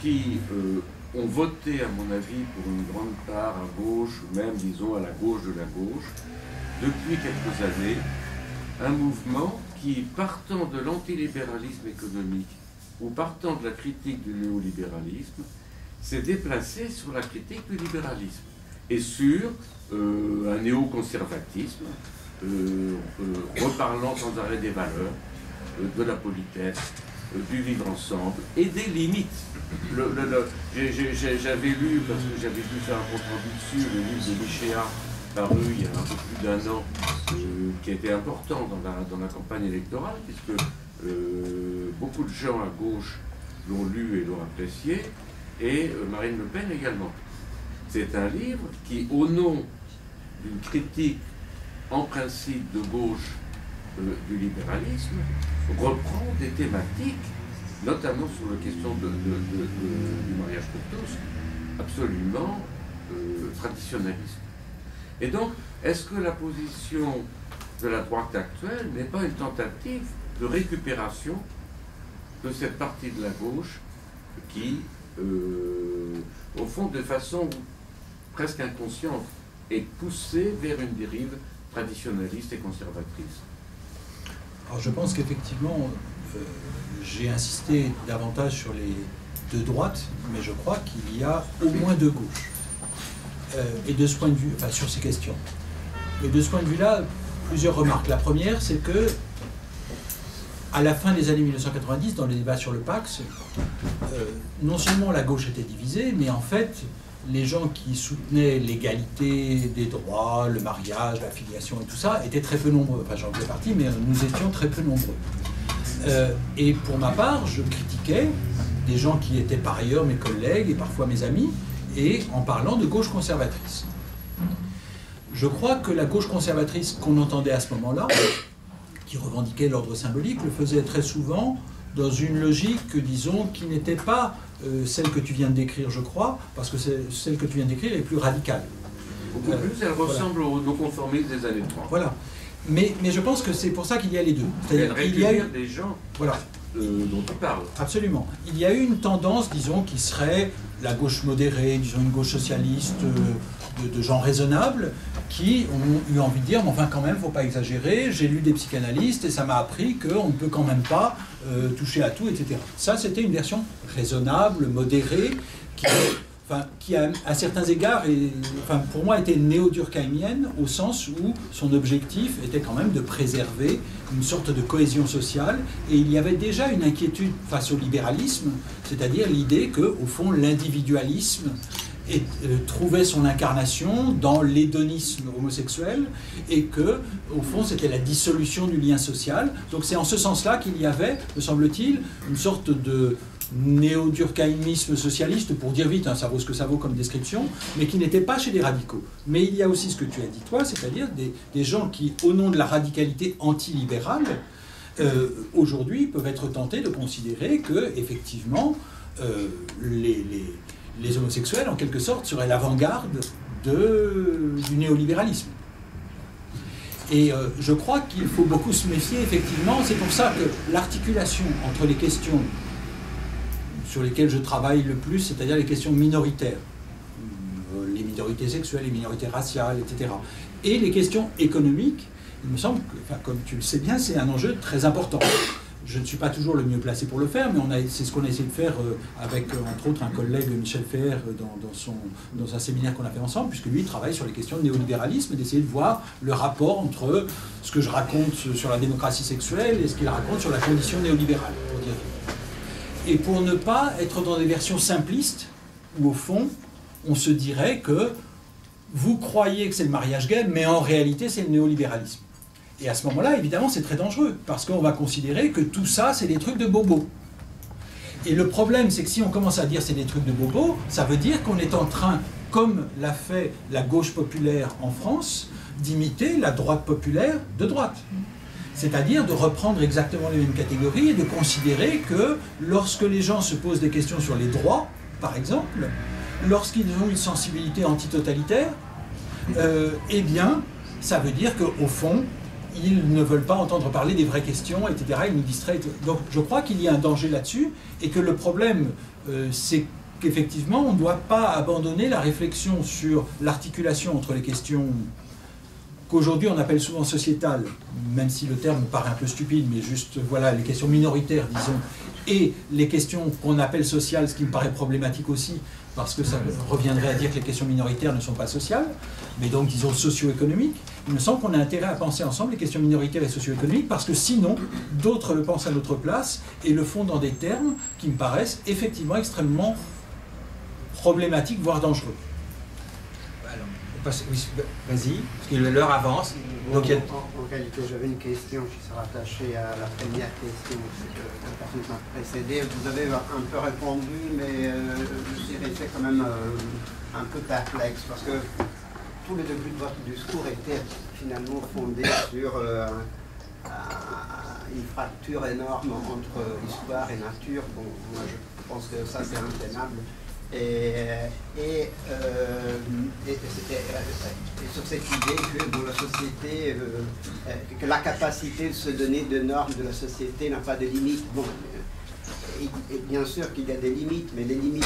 qui euh, ont voté, à mon avis, pour une grande part à gauche, ou même, disons, à la gauche de la gauche, depuis quelques années, un mouvement qui, partant de l'antilibéralisme économique, ou partant de la critique du néolibéralisme, s'est déplacé sur la critique du libéralisme et sur euh, un néoconservatisme, euh, euh, reparlant sans arrêt des valeurs, euh, de la politesse, euh, du vivre ensemble et des limites. Le, le, le, j'avais lu, parce que j'avais dû faire un compte-rendu dessus, le livre de Michéa, paru il y a un peu plus d'un an, euh, qui a été important dans la, dans la campagne électorale, puisque euh, beaucoup de gens à gauche l'ont lu et l'ont apprécié, et Marine Le Pen également. C'est un livre qui, au nom d'une critique en principe de gauche euh, du libéralisme, reprend des thématiques, notamment sur la question de, de, de, de, du mariage pour tous, absolument euh, traditionnaliste. Et donc, est-ce que la position de la droite actuelle n'est pas une tentative de récupération de cette partie de la gauche qui, Euh, au fond, de façon presque inconsciente, et poussée vers une dérive traditionnaliste et conservatrice? Alors je pense qu'effectivement, euh, j'ai insisté davantage sur les deux droites, mais je crois qu'il y a au moins deux gauches. Euh, et de ce point de vue, enfin sur ces questions. Et de ce point de vue-là, plusieurs remarques. La première, c'est que à la fin des années mille neuf cent quatre-vingt-dix, dans les débats sur le Pax, euh, non seulement la gauche était divisée, mais en fait, les gens qui soutenaient l'égalité des droits, le mariage, la filiation et tout ça, étaient très peu nombreux. Enfin, j'en fais partie, mais nous étions très peu nombreux. Euh, et pour ma part, je critiquais des gens qui étaient par ailleurs mes collègues et parfois mes amis, et en parlant de gauche conservatrice. Je crois que la gauche conservatrice qu'on entendait à ce moment-là, qui revendiquait l'ordre symbolique, le faisait très souvent dans une logique, disons, qui n'était pas euh, celle que tu viens de décrire, je crois, parce que celle que tu viens de décrire est plus radicale. Beaucoup euh, plus, elle ressemble voilà. Aux non-conformistes des années trente. Voilà. Mais, mais je pense que c'est pour ça qu'il y a les deux. C'est-à-dire qu'il y a eu des gens voilà. euh, dont tu parles. Absolument. Il y a eu une tendance, disons, qui serait la gauche modérée, disons une gauche socialiste, euh, De, de gens raisonnables qui ont eu envie de dire mais enfin quand même faut pas exagérer, j'ai lu des psychanalystes et ça m'a appris qu'on ne peut quand même pas euh, toucher à tout, et cetera. Ça c'était une version raisonnable, modérée qui enfin, qui a, à certains égards, est, enfin, pour moi, était néo-durkheimienne, au sens où son objectif était quand même de préserver une sorte de cohésion sociale, et il y avait déjà une inquiétude face au libéralisme, c'est-à-dire l'idée que, au fond, l'individualisme Et, euh, trouvait son incarnation dans l'hédonisme homosexuel et que, au fond, c'était la dissolution du lien social. Donc c'est en ce sens-là qu'il y avait, me semble-t-il, une sorte de néo-durkheimisme socialiste, pour dire vite, hein, ça vaut ce que ça vaut comme description, mais qui n'était pas chez les radicaux. Mais il y a aussi ce que tu as dit, toi, c'est-à-dire des, des gens qui, au nom de la radicalité antilibérale, euh, aujourd'hui peuvent être tentés de considérer que, effectivement, euh, les... les les homosexuels, en quelque sorte, seraient l'avant-garde du néolibéralisme. Et euh, je crois qu'il faut beaucoup se méfier, effectivement. C'est pour ça que l'articulation entre les questions sur lesquelles je travaille le plus, c'est-à-dire les questions minoritaires, euh, les minorités sexuelles, les minorités raciales, et cetera, et les questions économiques, il me semble que, enfin, comme tu le sais bien, c'est un enjeu très important. Je ne suis pas toujours le mieux placé pour le faire, mais c'est ce qu'on a essayé de faire avec, entre autres, un collègue, Michel Ferre, dans, dans, son, dans un séminaire qu'on a fait ensemble, puisque lui travaille sur les questions de néolibéralisme, d'essayer de voir le rapport entre ce que je raconte sur la démocratie sexuelle et ce qu'il raconte sur la condition néolibérale, pour dire. Et pour ne pas être dans des versions simplistes, où, au fond, on se dirait que vous croyez que c'est le mariage gay, mais en réalité, c'est le néolibéralisme. Et à ce moment-là, évidemment, c'est très dangereux, parce qu'on va considérer que tout ça, c'est des trucs de bobos. Et le problème, c'est que si on commence à dire c'est des trucs de bobos, ça veut dire qu'on est en train, comme l'a fait la gauche populaire en France, d'imiter la droite populaire de droite. C'est-à-dire de reprendre exactement les mêmes catégories et de considérer que lorsque les gens se posent des questions sur les droits, par exemple, lorsqu'ils ont une sensibilité antitotalitaire, euh, eh bien, ça veut dire qu'au fond, ils ne veulent pas entendre parler des vraies questions, et cetera. Ils nous distraient. Donc je crois qu'il y a un danger là-dessus, et que le problème, euh, c'est qu'effectivement, on ne doit pas abandonner la réflexion sur l'articulation entre les questions qu'aujourd'hui on appelle souvent sociétales, même si le terme paraît un peu stupide, mais juste, voilà, les questions minoritaires, disons, et les questions qu'on appelle sociales, ce qui me paraît problématique aussi, parce que ça reviendrait à dire que les questions minoritaires ne sont pas sociales, mais donc, disons, socio-économiques. Il me semble qu'on a intérêt à penser ensemble les questions minoritaires et socio-économiques, parce que sinon, d'autres le pensent à notre place et le font dans des termes qui me paraissent effectivement extrêmement problématiques, voire dangereux. Alors, oui, vas-y, parce que l'heure avance. Donc, en, en, en réalité, j'avais une question qui se rattachait à la première question que la personne m'a précédée. Vous avez un peu répondu, mais euh, je dirais que c'est quand même euh, un peu perplexe, parce que tout le début de votre discours était finalement fondé sur euh, une fracture énorme entre histoire et nature. Bon, moi, je pense que ça, c'est intenable. Et, et, euh, et, et, et sur cette idée que bon, la société, euh, que la capacité de se donner de normes de la société n'a pas de limite. Bon, et, et bien sûr qu'il y a des limites, mais les limites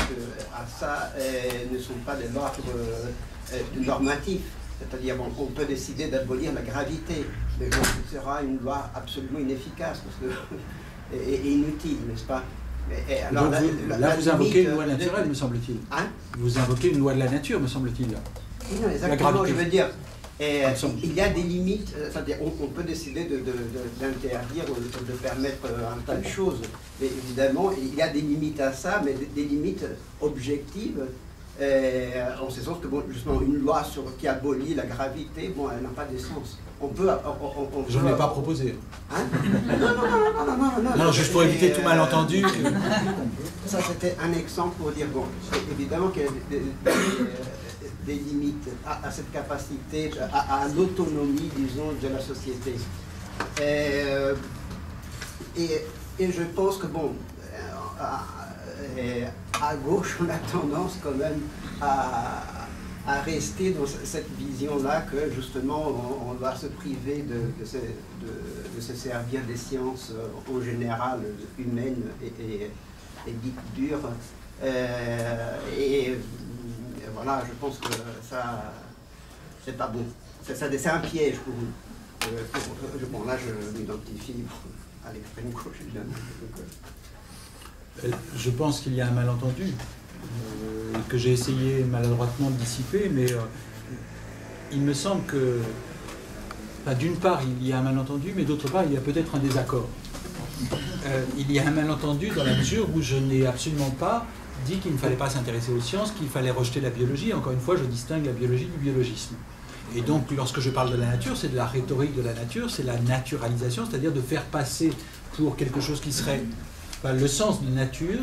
à ça euh, ne sont pas de l'ordre euh, normatif. C'est-à-dire qu'on peut décider d'abolir la gravité, mais bon, ce sera une loi absolument inefficace parce que, et, et inutile, n'est-ce pas? Et alors, vous, la, la, là, vous invoquez une loi naturelle, de... me semble-t-il. Hein? Vous invoquez une loi de la nature, me semble-t-il. Non, exactement, je veux dire. Et, il y a des limites, c'est-à-dire on, on peut décider d'interdire de, de, de, ou de permettre un tas de choses. Mais évidemment, il y a des limites à ça, mais des, des limites objectives, et, en ce sens que, bon, justement, une loi sur, qui abolit la gravité, bon, elle n'a pas de sens. On peut, on, on, on je ne l'ai pas proposé. Hein? Non, non, non, non, non, non, non. Non, juste pour éviter euh, tout malentendu. Ça, c'était un exemple pour dire, bon, évidemment qu'il y a des, des, des limites à, à cette capacité, à, à l'autonomie, disons, de la société. Et, et, et je pense que, bon, à, à gauche, on a tendance quand même à... à rester dans cette vision-là que, justement, on, on doit se priver de, de, se, de, de se servir des sciences, en général, humaines et, et, et dites dures. Euh, et, et voilà, je pense que ça, c'est pas bon. C'est un piège pour vous. Euh, pour, je, bon, là, je m'identifie à l'extrême gauche. Je pense qu'il y a un malentendu. euh, que j'ai essayé maladroitement de dissiper, mais euh, il me semble que, bah, d'une part, il y a un malentendu, mais d'autre part, il y a peut-être un désaccord. Euh, il y a un malentendu dans la mesure où je n'ai absolument pas dit qu'il ne fallait pas s'intéresser aux sciences, qu'il fallait rejeter la biologie. Encore une fois, je distingue la biologie du biologisme. Et donc, lorsque je parle de la nature, c'est de la rhétorique de la nature, c'est la naturalisation, c'est-à-dire de faire passer pour quelque chose qui serait... Ben, le sens de nature,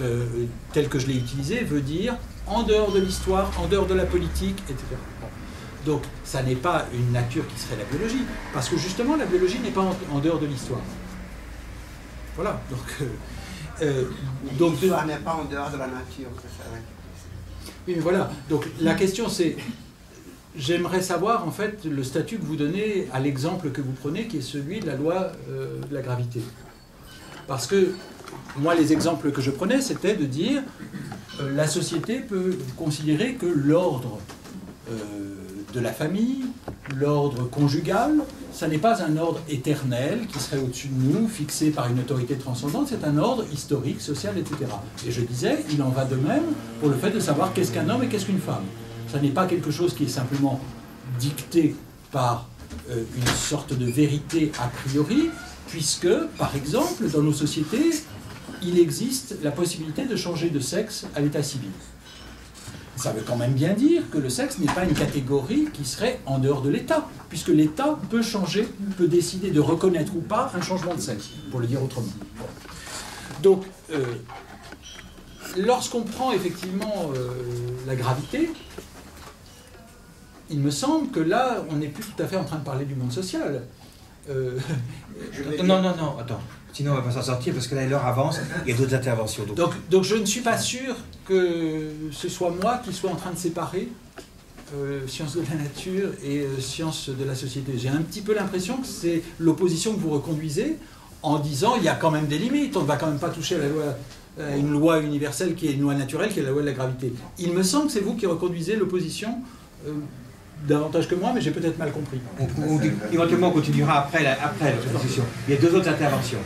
euh, tel que je l'ai utilisé, veut dire en dehors de l'histoire, en dehors de la politique, et cetera. Bon. Donc, ça n'est pas une nature qui serait la biologie, parce que justement, la biologie n'est pas en, en dehors de l'histoire. Voilà. Donc, euh, euh, donc l'histoire n'est pas en dehors de la nature, c'est ça. Oui, mais voilà. Donc, la question, c'est... J'aimerais savoir, en fait, le statut que vous donnez à l'exemple que vous prenez, qui est celui de la loi euh, de la gravité. Parce que, moi, les exemples que je prenais, c'était de dire euh, la société peut considérer que l'ordre euh, de la famille, l'ordre conjugal, ça n'est pas un ordre éternel qui serait au-dessus de nous, fixé par une autorité transcendante, c'est un ordre historique, social, et cetera. Et je disais, il en va de même pour le fait de savoir qu'est-ce qu'un homme et qu'est-ce qu'une femme. Ça n'est pas quelque chose qui est simplement dicté par euh, une sorte de vérité a priori, puisque, par exemple, dans nos sociétés, il existe la possibilité de changer de sexe à l'état civil. Ça veut quand même bien dire que le sexe n'est pas une catégorie qui serait en dehors de l'État, puisque l'État peut changer, peut décider de reconnaître ou pas un changement de sexe, pour le dire autrement. Donc, euh, lorsqu'on prend effectivement euh, la gravité, il me semble que là, on n'est plus tout à fait en train de parler du monde social. Euh... Non, non, non, attends. Sinon, on ne va pas s'en sortir parce que là, l'heure avance, il y a d'autres interventions. Donc. Donc, donc, je ne suis pas sûr que ce soit moi qui soit en train de séparer euh, sciences de la nature et euh, sciences de la société. J'ai un petit peu l'impression que c'est l'opposition que vous reconduisez en disant il y a quand même des limites, on ne va quand même pas toucher à la loi, à une loi universelle qui est une loi naturelle, qui est la loi de la gravité. Il me semble que c'est vous qui reconduisez l'opposition. Euh, Davantage que moi, mais j'ai peut-être mal compris. On, on, on, éventuellement, on continuera après la, après la discussion. Il y a deux autres interventions.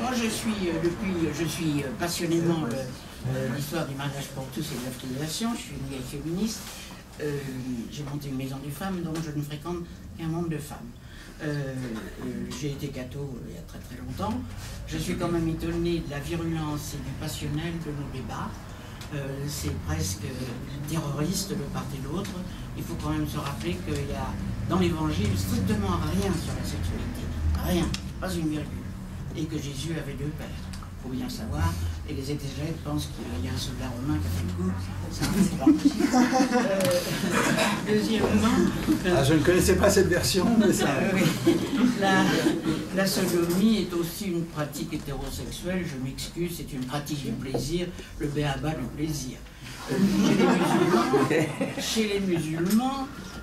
Moi, je suis, euh, depuis, je suis passionnément euh, l'histoire du mariage pour tous et de la féminisation. Je suis une vieille féministe. Euh, j'ai monté une maison des femmes, donc je ne fréquente qu'un monde de femmes. Euh, euh, j'ai été gâteau euh, il y a très très longtemps. Je suis quand même étonnée de la virulence et du passionnel de nos débats. Euh, c'est presque terroriste de part et d'autre. Il faut quand même se rappeler qu'il y a dans l'évangile strictement rien sur la sexualité, rien, pas une virgule, et que Jésus avait deux pères, il faut bien savoir, et les exégètes pensent qu'il y a un soldat romain qui a fait le coup, c'est un peu euh, Deuxièmement... Euh, ah, je ne connaissais pas cette version, mais ça... oui. la, la sodomie est aussi une pratique hétérosexuelle, je m'excuse, c'est une pratique du plaisir, le béaba du plaisir. Chez les musulmans, chez les, musulmans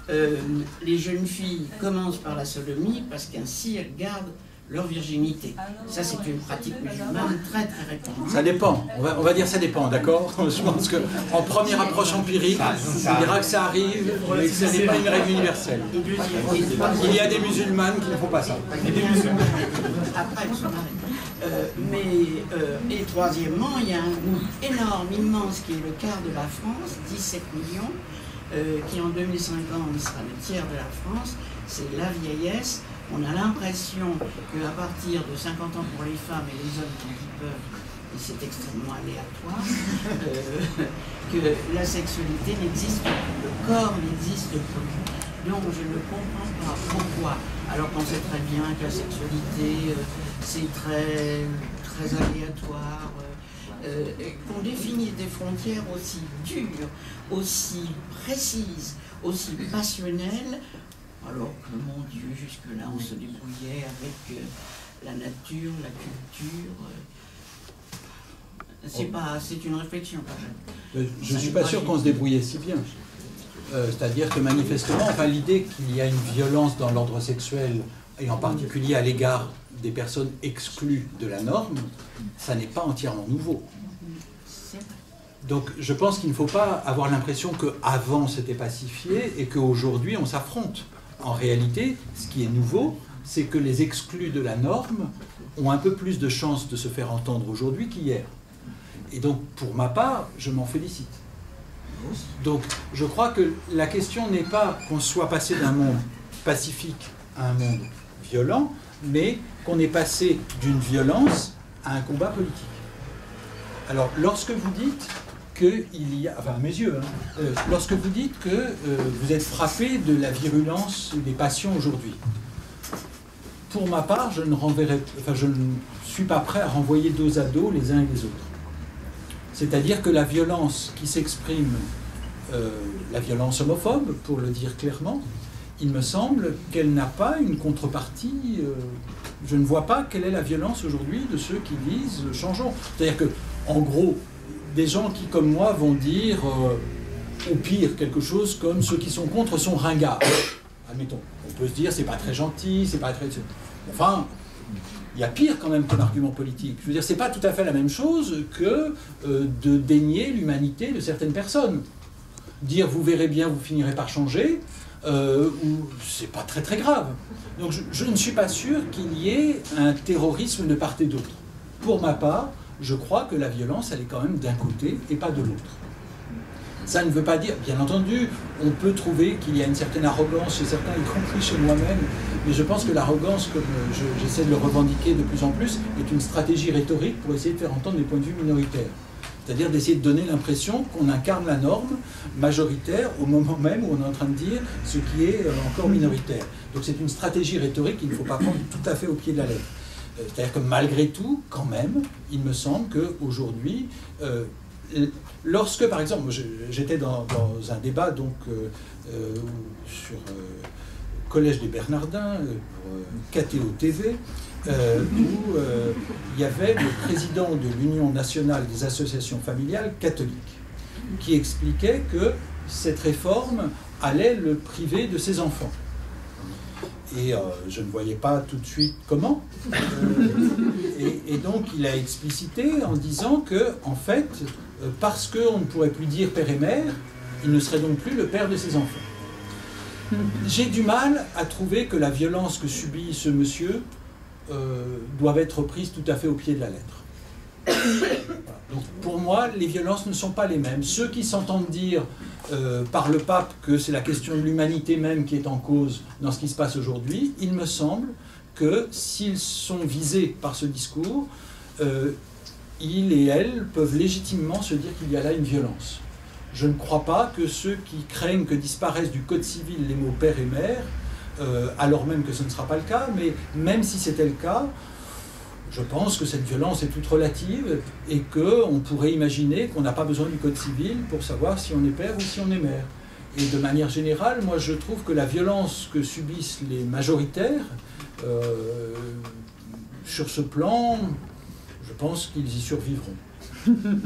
euh, les jeunes filles commencent par la sodomie parce qu'ainsi elles gardent leur virginité. Ça, c'est une pratique musulmane très très répandue. Ça dépend, on va, on va dire ça dépend, d'accord? Je pense qu'en première approche empirique, on dira que ça arrive, mais que ça n'est pas une règle universelle. Il y a des musulmanes qui ne font pas ça. Il y a des musulmans. Après, elles sont arrêtées. Euh, mais, euh, et troisièmement, il y a un groupe énorme, immense, qui est le quart de la France, dix-sept millions, euh, qui en deux mille cinquante sera le tiers de la France, c'est la vieillesse. On a l'impression qu'à partir de cinquante ans pour les femmes et les hommes qui peuvent, et c'est extrêmement aléatoire, euh, que la sexualité n'existe plus, le corps n'existe plus. Donc je ne comprends pas pourquoi, alors qu'on sait très bien que la sexualité... Euh, c'est très, très aléatoire, euh, qu'on définisse des frontières aussi dures, aussi précises, aussi passionnelles, alors que, mon Dieu, jusque-là, on se débrouillait avec euh, la nature, la culture. Euh, c'est pas, c'est une réflexion, quand même. Je ne suis pas sûr qu'on se débrouillait si bien. Euh, c'est-à-dire que, manifestement, enfin, l'idée qu'il y a une violence dans l'ordre sexuel, et en particulier à l'égard des personnes exclues de la norme, ça n'est pas entièrement nouveau. Donc je pense qu'il ne faut pas avoir l'impression qu'avant c'était pacifié et qu'aujourd'hui on s'affronte. En réalité, ce qui est nouveau, c'est que les exclus de la norme ont un peu plus de chances de se faire entendre aujourd'hui qu'hier. Et donc, pour ma part, je m'en félicite. Donc, je crois que la question n'est pas qu'on soit passé d'un monde pacifique à un monde violent, mais qu'on est passé d'une violence à un combat politique. Alors, lorsque vous dites qu'il y a, enfin à mes yeux, hein, euh, lorsque vous dites que euh, vous êtes frappé de la virulence des passions aujourd'hui, pour ma part, je ne renverrai, enfin, je ne suis pas prêt à renvoyer dos à dos les uns et les autres. C'est-à-dire que la violence qui s'exprime, euh, la violence homophobe, pour le dire clairement, il me semble qu'elle n'a pas une contrepartie. Euh, je ne vois pas quelle est la violence aujourd'hui de ceux qui disent euh, changeons. C'est-à-dire que, en gros, des gens qui, comme moi, vont dire, euh, au pire, quelque chose comme ceux qui sont contre sont ringards. Admettons. On peut se dire c'est pas très gentil, c'est pas très. Enfin, il y a pire quand même qu'un argument politique. Je veux dire, c'est pas tout à fait la même chose que euh, de dénier l'humanité de certaines personnes. Dire vous verrez bien, vous finirez par changer, euh, ou c'est pas très très grave. Donc je, je ne suis pas sûr qu'il y ait un terrorisme de part et d'autre. Pour ma part, je crois que la violence, elle est quand même d'un côté et pas de l'autre. Ça ne veut pas dire, bien entendu, on peut trouver qu'il y a une certaine arrogance chez certains, y compris chez moi-même, mais je pense que l'arrogance, comme j'essaie de le revendiquer de plus en plus, est une stratégie rhétorique pour essayer de faire entendre des points de vue minoritaires. C'est-à-dire d'essayer de donner l'impression qu'on incarne la norme majoritaire au moment même où on est en train de dire ce qui est encore minoritaire. Donc c'est une stratégie rhétorique qu'il ne faut pas prendre tout à fait au pied de la lettre. C'est-à-dire que malgré tout, quand même, il me semble qu'aujourd'hui... Euh, Lorsque, par exemple, j'étais dans, dans un débat donc, euh, euh, sur le euh, Collège des Bernardins, pour euh, K T O T V, euh, où euh, il y avait le président de l'Union nationale des associations familiales catholiques, qui expliquait que cette réforme allait le priver de ses enfants. Et euh, je ne voyais pas tout de suite comment. Euh, et, et donc il a explicité en disant que, en fait, euh, parce qu'on ne pourrait plus dire père et mère, il ne serait donc plus le père de ses enfants. J'ai du mal à trouver que la violence que subit ce monsieur euh, doive être prise tout à fait au pied de la lettre. Donc pour moi, les violences ne sont pas les mêmes. Ceux qui s'entendent dire euh, par le pape que c'est la question de l'humanité même qui est en cause dans ce qui se passe aujourd'hui, il me semble que s'ils sont visés par ce discours, euh, ils et elles peuvent légitimement se dire qu'il y a là une violence. Je ne crois pas que ceux qui craignent que disparaissent du code civil les mots père et mère, euh, alors même que ce ne sera pas le cas, mais même si c'était le cas, je pense que cette violence est toute relative et qu'on pourrait imaginer qu'on n'a pas besoin du code civil pour savoir si on est père ou si on est mère. Et de manière générale, moi je trouve que la violence que subissent les majoritaires, euh, sur ce plan, je pense qu'ils y survivront.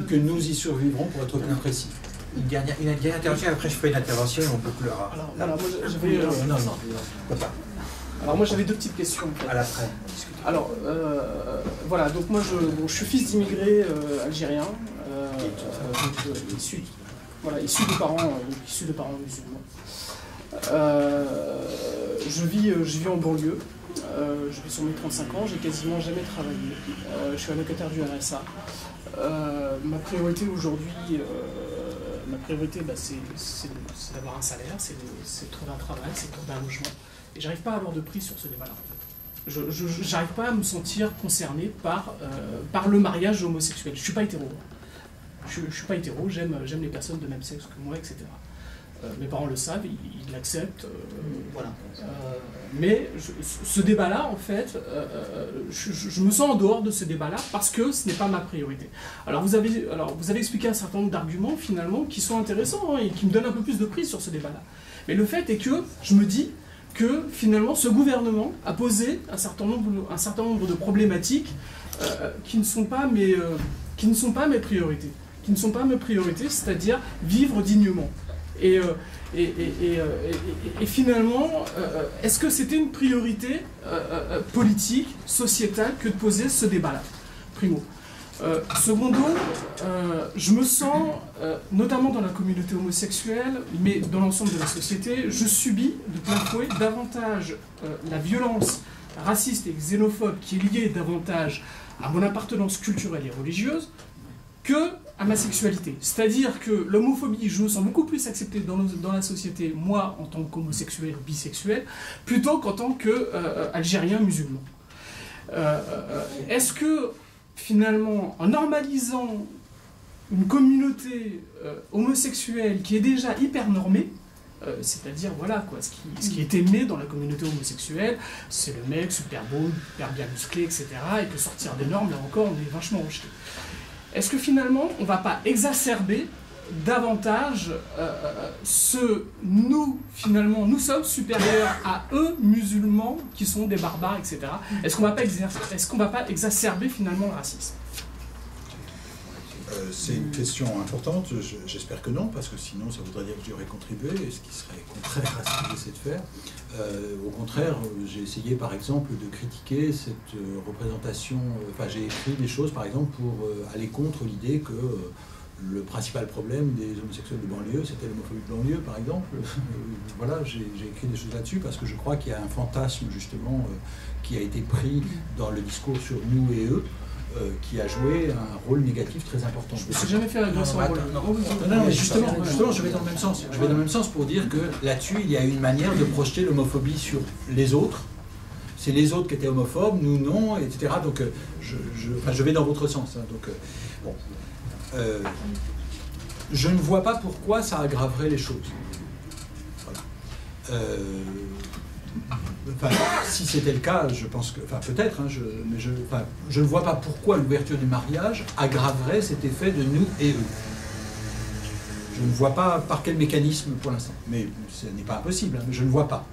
Que nous y survivrons pour être plus précis. Une dernière, une dernière intervention, après je fais une intervention et on peut clore. Alors, alors moi j'avais... Euh, non, non, non. Alors moi j'avais deux petites questions. À la fin. Alors euh, voilà, donc moi je, bon, je suis fils d'immigrés euh, algériens, euh, euh, donc, euh, issus, voilà, issus de parents, euh, donc, issus de parents musulmans. Euh, je vis, euh, je vis en banlieue. Euh, je vis sur mes trente-cinq ans. J'ai quasiment jamais travaillé. Euh, je suis allocataire du R S A. Euh, ma priorité aujourd'hui, euh, ma priorité, bah, c'est d'avoir un salaire, c'est de trouver un travail, c'est de trouver un logement. Et j'arrive pas à avoir de prise sur ce débat-là. Je n'arrive pas à me sentir concerné par, euh, par le mariage homosexuel. Je ne suis pas hétéro. Je ne suis pas hétéro, j'aime les personnes de même sexe que moi, et cetera. Euh, mes parents le savent, ils l'acceptent, euh, voilà. Euh, mais je, ce débat-là, en fait, euh, je, je me sens en dehors de ce débat-là parce que ce n'est pas ma priorité. Alors vous, avez, alors, vous avez expliqué un certain nombre d'arguments, finalement, qui sont intéressants hein, et qui me donnent un peu plus de prise sur ce débat-là. Mais le fait est que je me dis... que finalement ce gouvernement a posé un certain nombre, un certain nombre de problématiques euh, qui ne sont pas mes, euh, qui ne sont pas mes priorités, qui ne sont pas mes priorités, c'est-à-dire vivre dignement. Et, euh, et, et, et, et, et, et finalement, euh, est-ce que c'était une priorité euh, politique, sociétale, que de poser ce débat-là, primo. Euh, secondo, euh, je me sens, euh, notamment dans la communauté homosexuelle, mais dans l'ensemble de la société, je subis de plein fouet davantage euh, la violence raciste et xénophobe qui est liée davantage à mon appartenance culturelle et religieuse que à ma sexualité. C'est-à-dire que l'homophobie, je me sens beaucoup plus accepté dans, le, dans la société, moi, en tant qu'homosexuel, bisexuel, plutôt qu'en tant qu'Algérien euh, musulman. Euh, Est-ce que, finalement, en normalisant une communauté euh, homosexuelle qui est déjà hyper normée, euh, c'est-à-dire, voilà, quoi, ce qui, ce qui est aimé dans la communauté homosexuelle, c'est le mec super beau, super bien musclé, et cetera, et que sortir des normes, là encore, on est vachement rejeté. Est-ce que finalement, on ne va pas exacerber davantage euh, ce nous, finalement, nous sommes supérieurs à eux, musulmans, qui sont des barbares, et cetera. Est-ce qu'on ne va pas exacerber finalement le racisme ? euh, C'est une question importante, j'espère que non, parce que sinon ça voudrait dire que j'aurais contribué, et ce qui serait contraire à ce que j'essaie de faire. Euh, au contraire, j'ai essayé par exemple de critiquer cette euh, représentation, enfin j'ai écrit des choses par exemple pour euh, aller contre l'idée que euh, le principal problème des homosexuels de banlieue c'était l'homophobie de banlieue par exemple. Voilà, j'ai écrit des choses là-dessus parce que je crois qu'il y a un fantasme justement euh, qui a été pris dans le discours sur nous et eux. Euh, qui a joué un rôle négatif très important. Je ne me suis jamais fait agresser un rôle. Non, non, non, mais justement, justement, je vais dans le même sens. Je vais dans le même sens pour dire que là-dessus, il y a une manière de projeter l'homophobie sur les autres. C'est les autres qui étaient homophobes, nous non, et cetera. Donc, je, je, enfin, je vais dans votre sens. Hein. Donc, bon, euh, je ne vois pas pourquoi ça aggraverait les choses. Voilà. Euh, Enfin, si c'était le cas, je pense que... Enfin, peut-être, hein, je, mais je, enfin, je ne vois pas pourquoi l'ouverture du mariage aggraverait cet effet de nous et eux. Je ne vois pas par quel mécanisme pour l'instant. Mais ce n'est pas impossible, hein, je ne vois pas.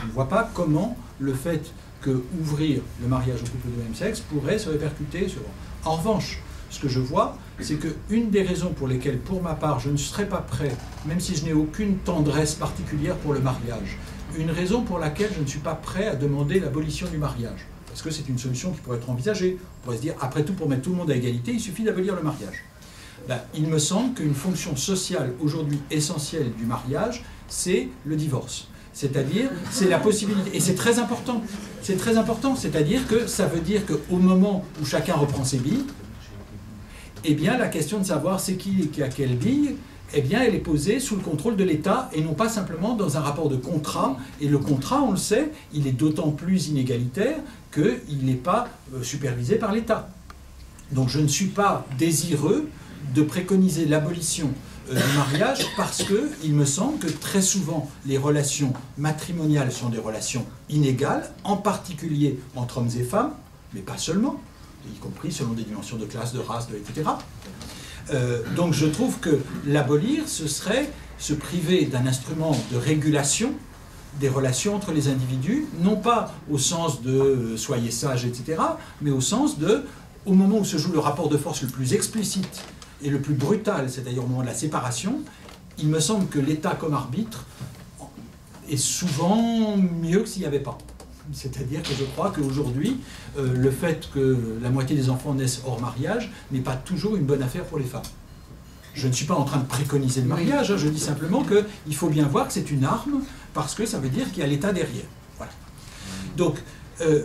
Je ne vois pas comment le fait que ouvrir le mariage aux couples de même sexe pourrait se répercuter sur... En revanche, ce que je vois, c'est qu'une des raisons pour lesquelles, pour ma part, je ne serais pas prêt, même si je n'ai aucune tendresse particulière pour le mariage, une raison pour laquelle je ne suis pas prêt à demander l'abolition du mariage. Parce que c'est une solution qui pourrait être envisagée. On pourrait se dire, après tout, pour mettre tout le monde à égalité, il suffit d'abolir le mariage. Ben, il me semble qu'une fonction sociale aujourd'hui essentielle du mariage, c'est le divorce. C'est-à-dire, c'est la possibilité... Et c'est très important. C'est très important. C'est-à-dire que ça veut dire qu'au moment où chacun reprend ses billes, eh bien, la question de savoir c'est qui et qui a quelle bille... eh bien, elle est posée sous le contrôle de l'État et non pas simplement dans un rapport de contrat. Et le contrat, on le sait, il est d'autant plus inégalitaire qu'il n'est pas supervisé par l'État. Donc je ne suis pas désireux de préconiser l'abolition euh, du mariage parce qu'il me semble que très souvent, les relations matrimoniales sont des relations inégales, en particulier entre hommes et femmes, mais pas seulement, y compris selon des dimensions de classe, de race, de, et cetera Euh, donc je trouve que l'abolir, ce serait se priver d'un instrument de régulation des relations entre les individus, non pas au sens de euh, « soyez sages », et cetera, mais au sens de, au moment où se joue le rapport de force le plus explicite et le plus brutal, c'est-à-dire au moment de la séparation, il me semble que l'État comme arbitre est souvent mieux que s'il n'y avait pas. C'est-à-dire que je crois qu'aujourd'hui, euh, le fait que la moitié des enfants naissent hors mariage n'est pas toujours une bonne affaire pour les femmes. Je ne suis pas en train de préconiser le mariage, hein, je dis simplement qu'il faut bien voir que c'est une arme, parce que ça veut dire qu'il y a l'État derrière. Voilà. Donc, euh,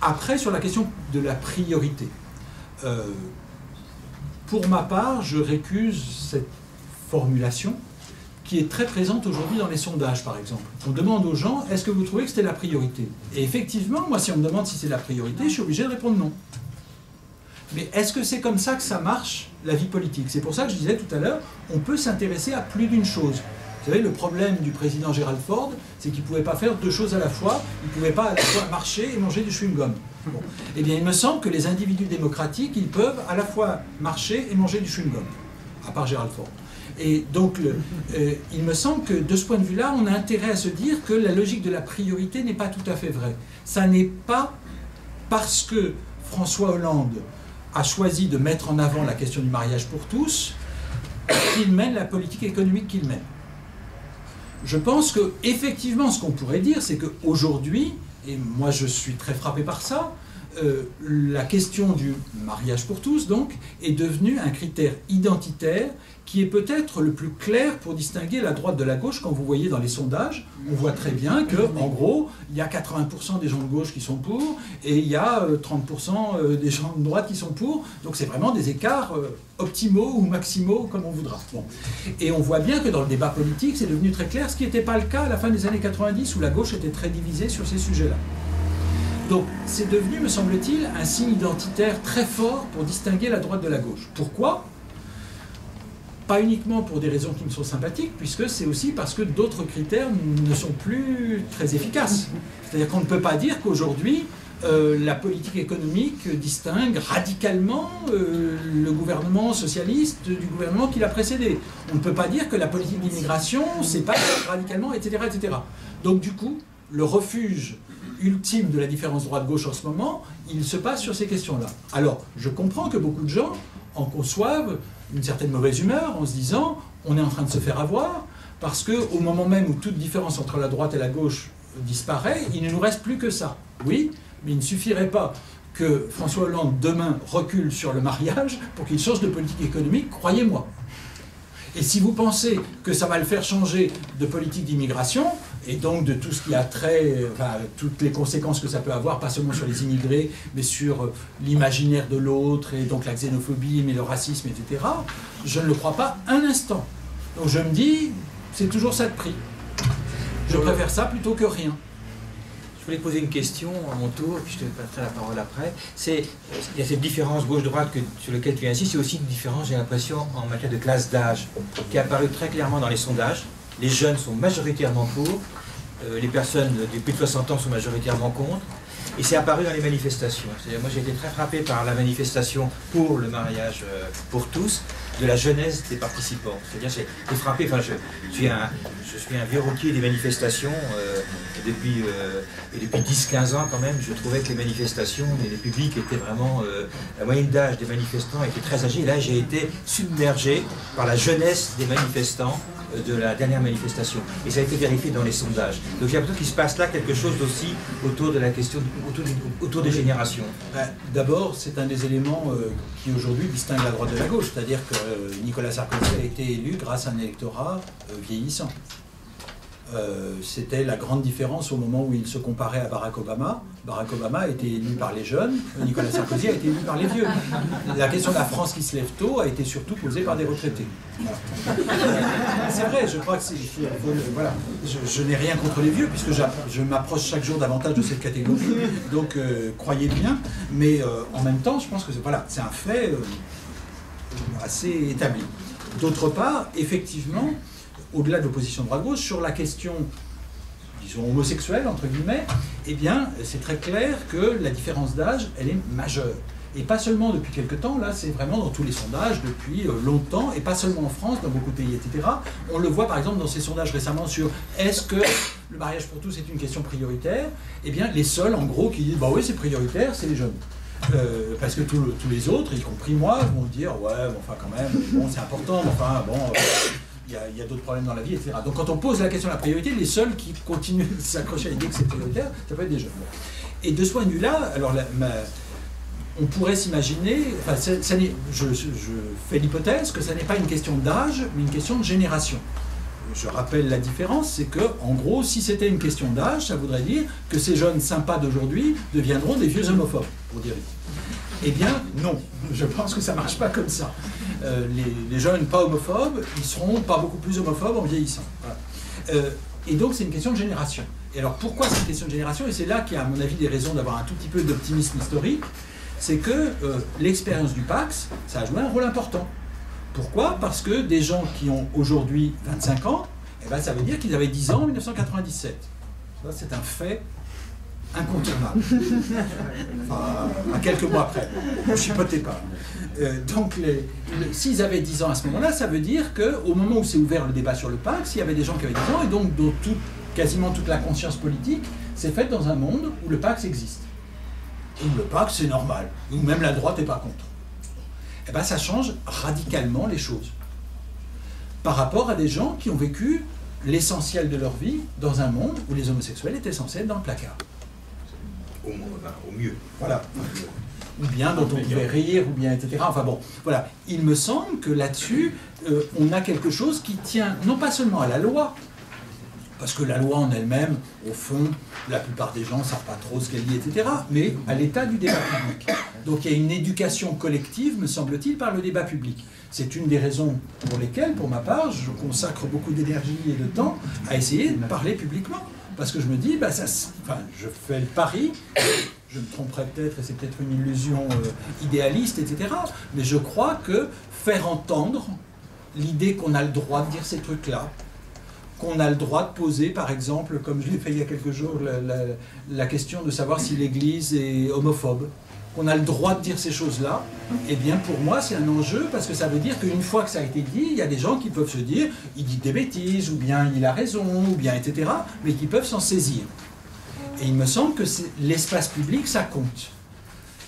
après, sur la question de la priorité, euh, pour ma part, je récuse cette formulation, qui est très présente aujourd'hui dans les sondages, par exemple. On demande aux gens, est-ce que vous trouvez que c'était la priorité? Et effectivement, moi, si on me demande si c'est la priorité, je suis obligé de répondre non. Mais est-ce que c'est comme ça que ça marche, la vie politique? C'est pour ça que je disais tout à l'heure, on peut s'intéresser à plus d'une chose. Vous savez, le problème du président Gérald Ford, c'est qu'il ne pouvait pas faire deux choses à la fois, il ne pouvait pas à la fois marcher et manger du chewing-gum. Bon. Eh bien, il me semble que les individus démocratiques, ils peuvent à la fois marcher et manger du chewing-gum, à part Gérald Ford. Et donc, euh, il me semble que de ce point de vue-là, on a intérêt à se dire que la logique de la priorité n'est pas tout à fait vraie. Ça n'est pas parce que François Hollande a choisi de mettre en avant la question du mariage pour tous qu'il mène la politique économique qu'il mène. Je pense que, effectivement, ce qu'on pourrait dire, c'est qu'aujourd'hui, et moi je suis très frappé par ça, euh, la question du mariage pour tous, donc, est devenue un critère identitaire qui est peut-être le plus clair pour distinguer la droite de la gauche. Quand vous voyez dans les sondages, on voit très bien que, en gros, il y a quatre-vingts pour cent des gens de gauche qui sont pour, et il y a trente pour cent des gens de droite qui sont pour, donc c'est vraiment des écarts optimaux ou maximaux, comme on voudra. Bon. Et on voit bien que dans le débat politique, c'est devenu très clair, ce qui n'était pas le cas à la fin des années quatre-vingt-dix, où la gauche était très divisée sur ces sujets-là. Donc c'est devenu, me semble-t-il, un signe identitaire très fort pour distinguer la droite de la gauche. Pourquoi ? Pas uniquement pour des raisons qui me sont sympathiques, puisque c'est aussi parce que d'autres critères ne sont plus très efficaces. C'est-à-dire qu'on ne peut pas dire qu'aujourd'hui, euh, la politique économique distingue radicalement euh, le gouvernement socialiste du gouvernement qui l'a précédé. On ne peut pas dire que la politique d'immigration sépare radicalement, et cetera, et cetera. Donc du coup, le refuge ultime de la différence droite-gauche en ce moment, il se passe sur ces questions-là. Alors, je comprends que beaucoup de gens en conçoivent une certaine mauvaise humeur en se disant on est en train de se faire avoir, parce qu'au moment même où toute différence entre la droite et la gauche disparaît, il ne nous reste plus que ça. Oui, mais il ne suffirait pas que François Hollande demain recule sur le mariage pour qu'il change de politique économique, croyez-moi. Et si vous pensez que ça va le faire changer de politique d'immigration, et donc de tout ce qui a trait, enfin, toutes les conséquences que ça peut avoir, pas seulement sur les immigrés, mais sur l'imaginaire de l'autre, et donc la xénophobie, mais le racisme, et cetera, je ne le crois pas un instant. Donc je me dis, c'est toujours ça de prix. Je préfère ça plutôt que rien. Je voulais poser une question à mon tour, puis je te passerai la parole après. C'est, il y a cette différence gauche-droite sur laquelle tu insistes, c'est aussi une différence, j'ai l'impression, en matière de classe d'âge, qui est apparue très clairement dans les sondages. Les jeunes sont majoritairement pour, euh, les personnes de plus de soixante ans sont majoritairement contre, et c'est apparu dans les manifestations. C'est-à-dire, moi j'ai été très frappé par la manifestation pour le mariage euh, pour tous, de la jeunesse des participants. C'est-à-dire, j'ai été frappé, enfin, je, je suis un, je suis un vieux routier des manifestations, euh, et depuis, euh, depuis dix quinze ans quand même, je trouvais que les manifestations, et les publics étaient vraiment, euh, la moyenne d'âge des manifestants était très âgée, et là j'ai été submergé par la jeunesse des manifestants de la dernière manifestation. Et ça a été vérifié dans les sondages. Donc j'ai l'impression qu'il se passe là quelque chose aussi autour de la question, autour, autour des générations. D'abord, c'est un des éléments qui aujourd'hui distingue la droite de la gauche. C'est-à-dire que Nicolas Sarkozy a été élu grâce à un électorat vieillissant. C'était la grande différence au moment où il se comparait à Barack Obama. Barack Obama a été élu par les jeunes, Nicolas Sarkozy a été élu par les vieux. La question de la France qui se lève tôt a été surtout posée par des retraités. C'est vrai, je crois que c'est... Voilà. Je, je n'ai rien contre les vieux, puisque je m'approche chaque jour davantage de cette catégorie, donc euh, croyez bien, mais euh, en même temps, je pense que c'est voilà, c'est un fait euh, assez établi. D'autre part, effectivement, au-delà de l'opposition droite-gauche, sur la question, disons, homosexuelle, entre guillemets, eh bien, c'est très clair que la différence d'âge, elle est majeure. Et pas seulement depuis quelques temps, là, c'est vraiment dans tous les sondages, depuis longtemps, et pas seulement en France, dans beaucoup de pays, et cetera. On le voit, par exemple, dans ces sondages récemment sur « Est-ce que le mariage pour tous est une question prioritaire ?» Eh bien, les seuls, en gros, qui disent « Bah oui, c'est prioritaire, c'est les jeunes. » Euh, parce que tout le, tous les autres, y compris moi, vont dire « Ouais, bon, enfin, quand même, bon, c'est important, mais enfin, bon... Euh, » il y a, a d'autres problèmes dans la vie, et cetera. Donc quand on pose la question de la priorité, les seuls qui continuent de s'accrocher à l'idée que c'est prioritaire, ça peut être des jeunes. Et de ce point de vue-là, alors la, ma, on pourrait s'imaginer, enfin, ça, ça je, je fais l'hypothèse que ça n'est pas une question d'âge, mais une question de génération. Je rappelle la différence, c'est que, en gros, si c'était une question d'âge, ça voudrait dire que ces jeunes sympas d'aujourd'hui deviendront des vieux homophobes, pour dire vite. Eh bien, non. Je pense que ça ne marche pas comme ça. Euh, les, les jeunes pas homophobes, ils ne seront pas beaucoup plus homophobes en vieillissant. Voilà. Euh, et donc, c'est une question de génération. Et alors, pourquoi c'est une question de génération? Et c'est là qu'il y a, à mon avis, des raisons d'avoir un tout petit peu d'optimisme historique. C'est que euh, l'expérience du Pax, ça a joué un rôle important. Pourquoi? Parce que des gens qui ont aujourd'hui vingt-cinq ans, eh ben, ça veut dire qu'ils avaient dix ans en mille neuf cent quatre-vingt-dix-sept. Ça, c'est un fait incontournable. Enfin, à quelques mois après. Ne chipotez pas. Euh, donc, les, les, s'ils avaient dix ans à ce moment-là, ça veut dire qu'au moment où s'est ouvert le débat sur le pacte, s'il y avait des gens qui avaient dix ans, et donc dont tout, quasiment toute la conscience politique s'est faite dans un monde où le pacte existe. Et où le pacte, c'est normal. Où même la droite n'est pas contre. Eh bien, ça change radicalement les choses. Par rapport à des gens qui ont vécu l'essentiel de leur vie dans un monde où les homosexuels étaient censés être dans le placard. au, enfin, au mieux. Voilà. Ou bien dont on pouvait rire, ou bien et cetera. Enfin bon, voilà. Il me semble que là-dessus, euh, on a quelque chose qui tient non pas seulement à la loi, parce que la loi en elle-même, au fond, la plupart des gens ne savent pas trop ce qu'elle dit, et cetera, mais à l'état du débat public. Donc il y a une éducation collective, me semble-t-il, par le débat public. C'est une des raisons pour lesquelles, pour ma part, je consacre beaucoup d'énergie et de temps à essayer de parler publiquement. Parce que je me dis, bah, ça, enfin, je fais le pari, je me tromperai peut-être, et c'est peut-être une illusion euh, idéaliste, et cetera, mais je crois que faire entendre l'idée qu'on a le droit de dire ces trucs-là, qu'on a le droit de poser, par exemple, comme je l'ai fait il y a quelques jours, la, la, la question de savoir si l'Église est homophobe, qu'on a le droit de dire ces choses-là, eh bien, pour moi, c'est un enjeu, parce que ça veut dire qu'une fois que ça a été dit, il y a des gens qui peuvent se dire « il dit des bêtises », ou bien « il a raison », ou bien, et cetera, mais qui peuvent s'en saisir. Et il me semble que l'espace public, ça compte.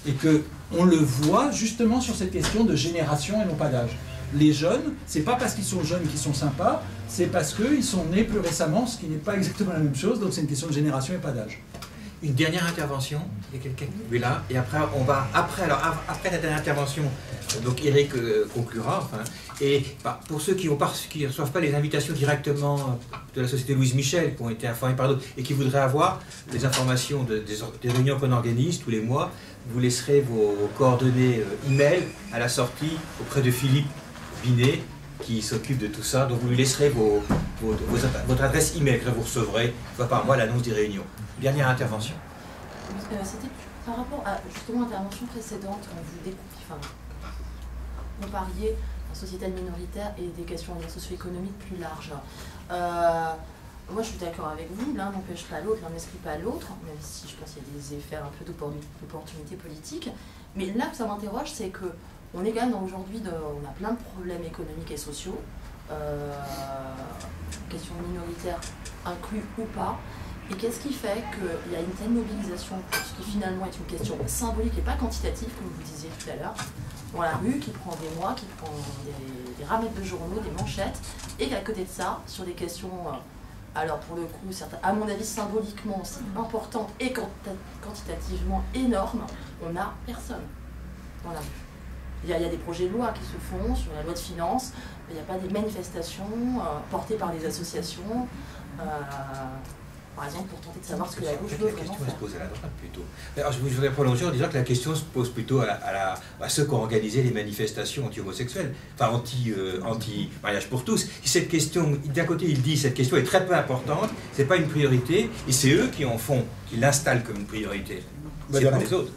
Et qu'on le voit justement sur cette question de génération et non pas d'âge. Les jeunes, c'est pas parce qu'ils sont jeunes qu'ils sont sympas, c'est parce qu'ils sont nés plus récemment, ce qui n'est pas exactement la même chose, donc c'est une question de génération et pas d'âge. Une dernière intervention, il y a quelqu'un qui est là, et après on va, après, alors, après la dernière intervention, donc Eric euh, conclura, enfin, et bah, pour ceux qui ne reçoivent pas les invitations directement de la Société Louise Michel, qui ont été informés par d'autres, et qui voudraient avoir les informations de, des, des réunions qu'on organise tous les mois, vous laisserez vos, vos coordonnées euh, e-mail à la sortie auprès de Philippe Binet, qui s'occupe de tout ça, donc vous lui laisserez vos, vos, vos, votre adresse e-mail que vous recevrez, soit par moi, l'annonce des réunions. Dernière intervention. Euh, C'était par rapport à justement l'intervention précédente, quand vous découpiez, enfin, compariez la société minoritaire et des questions socio-économiques plus larges. Euh, moi je suis d'accord avec vous, l'un n'empêche pas l'autre, l'un n'exclut pas l'autre, même si je pense qu'il y a des effets un peu d'opportunité politique. Mais là que ça m'interroge, c'est que on est quand même aujourd'hui, on a plein de problèmes économiques et sociaux, euh, questions minoritaires inclus ou pas, et qu'est-ce qui fait qu'il y a une telle mobilisation, ce qui finalement est une question symbolique et pas quantitative, comme vous disiez tout à l'heure, dans la rue, qui prend des mois, qui prend des, des ramettes de journaux, des manchettes, et qu'à côté de ça, sur des questions, alors pour le coup, certains, à mon avis symboliquement aussi importantes et quantitativement énormes, on n'a personne dans la rue. Il y, a, il y a des projets de loi qui se font sur la loi de finances, il n'y a pas des manifestations euh, portées par les associations, euh, par exemple, pour tenter de savoir ce que la gauche veut vraiment faire. La question se pose à la droite plutôt. Alors, je voudrais prolonger en disant que la question se pose plutôt à, la, à, la, à ceux qui ont organisé les manifestations anti-homosexuelles, enfin anti-mariage euh, pour tous. Et cette question, d'un côté, il dit cette question est très peu importante, ce n'est pas une priorité, et c'est eux qui en font, qui l'installent comme une priorité. C'est bah, pas les autres.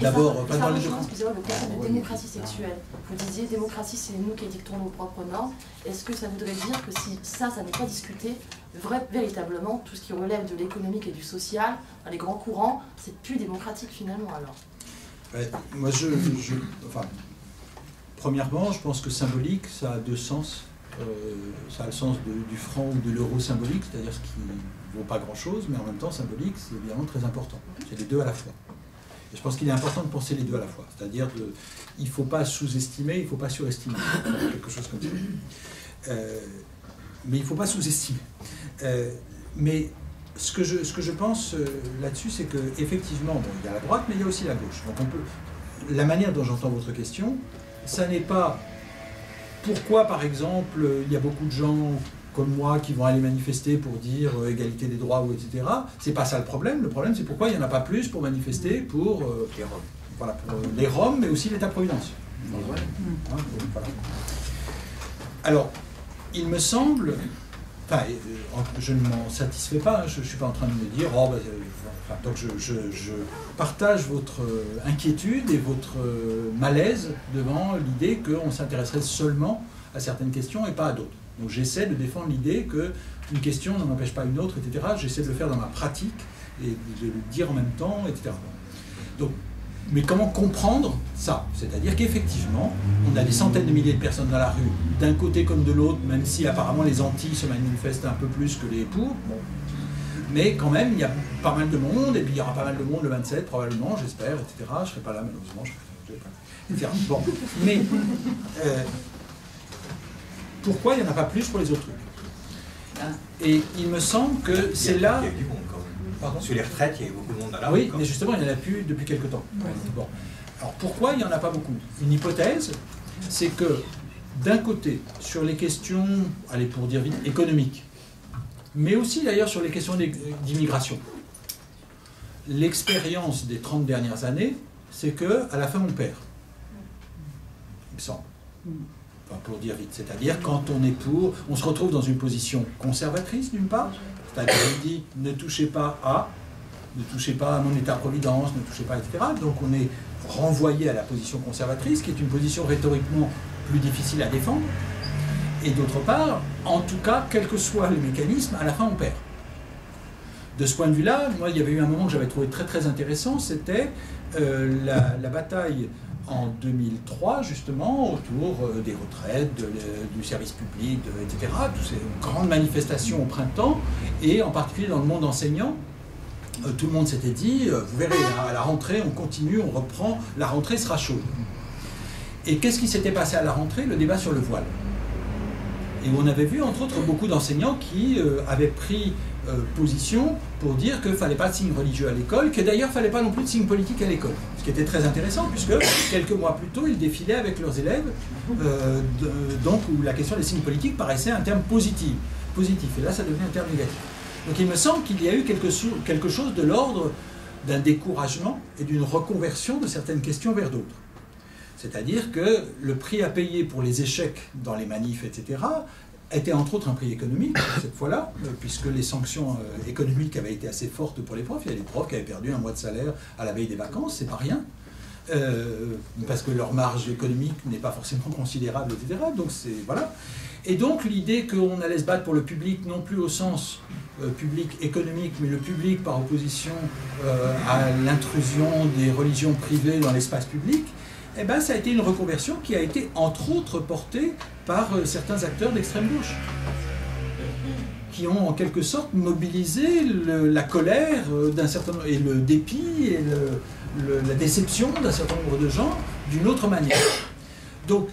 D'abord, pas dans les gens. Le concept de démocratie sexuelle. Vous disiez, démocratie, c'est nous qui dictons nos propres normes. Est-ce que ça voudrait dire que si ça, ça n'est pas discuté, vrai, véritablement, tout ce qui relève de l'économique et du social, les grands courants, c'est plus démocratique finalement alors? Ouais, moi, je, je. Enfin, premièrement, je pense que symbolique, ça a deux sens. Euh, ça a le sens de, du franc ou de l'euro symbolique, c'est-à-dire ce qui ne vaut pas grand-chose, mais en même temps, symbolique, c'est évidemment très important. C'est les deux à la fois. Et je pense qu'il est important de penser les deux à la fois. C'est-à-dire qu'il ne faut pas sous-estimer, il ne faut pas surestimer. Quelque chose comme ça. Euh, mais il ne faut pas sous-estimer. Euh, mais ce que je, ce que je pense euh, là-dessus, c'est qu'effectivement, bon, il y a la droite, mais il y a aussi la gauche. Donc on peut... La manière dont j'entends votre question, ça n'est pas pourquoi, par exemple, il y a beaucoup de gens comme moi qui vont aller manifester pour dire euh, égalité des droits, ou et cetera. C'est pas ça le problème. Le problème, c'est pourquoi il n'y en a pas plus pour manifester pour, euh, les, Roms. Voilà, pour euh, les Roms, mais aussi l'État-providence. Mmh. Voilà. Mmh. Hein, donc, voilà. Alors, il me semble... Enfin, euh, je ne m'en satisfais pas. Hein, je ne suis pas en train de me dire... Oh, bah, euh, donc je, je, je partage votre inquiétude et votre malaise devant l'idée qu'on s'intéresserait seulement à certaines questions et pas à d'autres. Donc j'essaie de défendre l'idée qu'une question n'en empêche pas une autre, et cetera. J'essaie de le faire dans ma pratique et de le dire en même temps, et cetera. Donc, mais comment comprendre ça? C'est-à-dire qu'effectivement, on a des centaines de milliers de personnes dans la rue, d'un côté comme de l'autre, même si apparemment les anti se manifestent un peu plus que les pour. Bon. Mais quand même, il y a pas mal de monde, et puis il y aura pas mal de monde le vingt-sept, probablement, j'espère, et cetera. Je ne serai pas là, malheureusement. Je serai pas là, et cetera. Bon, mais... Euh, pourquoi il n'y en a pas plus pour les autres trucs? Et il me semble que c'est là... Il y a eu du monde quand même. Pardon? Sur les retraites, il y a eu beaucoup de monde. monde à la rue. Oui, mais justement, il n'y en a plus depuis quelque temps. Oui. Bon. Alors pourquoi il n'y en a pas beaucoup? Une hypothèse, c'est que d'un côté, sur les questions, allez pour dire vite, économiques, mais aussi d'ailleurs sur les questions d'immigration, l'expérience des trente dernières années, c'est qu'à la fin on perd, il me semble. Enfin, pour dire vite, c'est-à-dire quand on est pour, on se retrouve dans une position conservatrice d'une part, c'est-à-dire on dit ne touchez pas à, ne touchez pas à mon état-providence, ne touchez pas, et cetera. Donc on est renvoyé à la position conservatrice, qui est une position rhétoriquement plus difficile à défendre, et d'autre part, en tout cas, quel que soit le mécanisme, à la fin on perd. De ce point de vue-là, moi, il y avait eu un moment que j'avais trouvé très très intéressant, c'était euh, la, la bataille en deux mille trois, justement, autour euh, des retraites, de, le, du service public, de, et cetera. Toutes ces grandes manifestations au printemps, et en particulier dans le monde enseignant, euh, tout le monde s'était dit, euh, vous verrez, à la rentrée, on continue, on reprend, la rentrée sera chaude. Et qu'est-ce qui s'était passé à la rentrée? Le débat sur le voile. Et on avait vu, entre autres, beaucoup d'enseignants qui euh, avaient pris euh, position pour dire qu'il ne fallait pas de signe religieux à l'école, que d'ailleurs, il ne fallait pas non plus de signe politique à l'école. Ce qui était très intéressant, puisque quelques mois plus tôt, ils défilaient avec leurs élèves, euh, de, donc où la question des signes politiques paraissait un terme positif. positif. Et là, ça devenait un terme négatif. Donc il me semble qu'il y a eu quelque, quelque chose de l'ordre d'un découragement et d'une reconversion de certaines questions vers d'autres. C'est-à-dire que le prix à payer pour les échecs dans les manifs, et cetera, était entre autres un prix économique, cette fois-là, puisque les sanctions économiques avaient été assez fortes pour les profs. Il y a des profs qui avaient perdu un mois de salaire à la veille des vacances, c'est pas rien, euh, parce que leur marge économique n'est pas forcément considérable, et cetera. Donc c'est, voilà. Et donc l'idée qu'on allait se battre pour le public, non plus au sens euh, public économique, mais le public par opposition euh, à l'intrusion des religions privées dans l'espace public, eh ben, ça a été une reconversion qui a été, entre autres, portée par euh, certains acteurs d'extrême-gauche, qui ont, en quelque sorte, mobilisé le, la colère euh, d'un certain, et le dépit et le, le, la déception d'un certain nombre de gens d'une autre manière. Donc,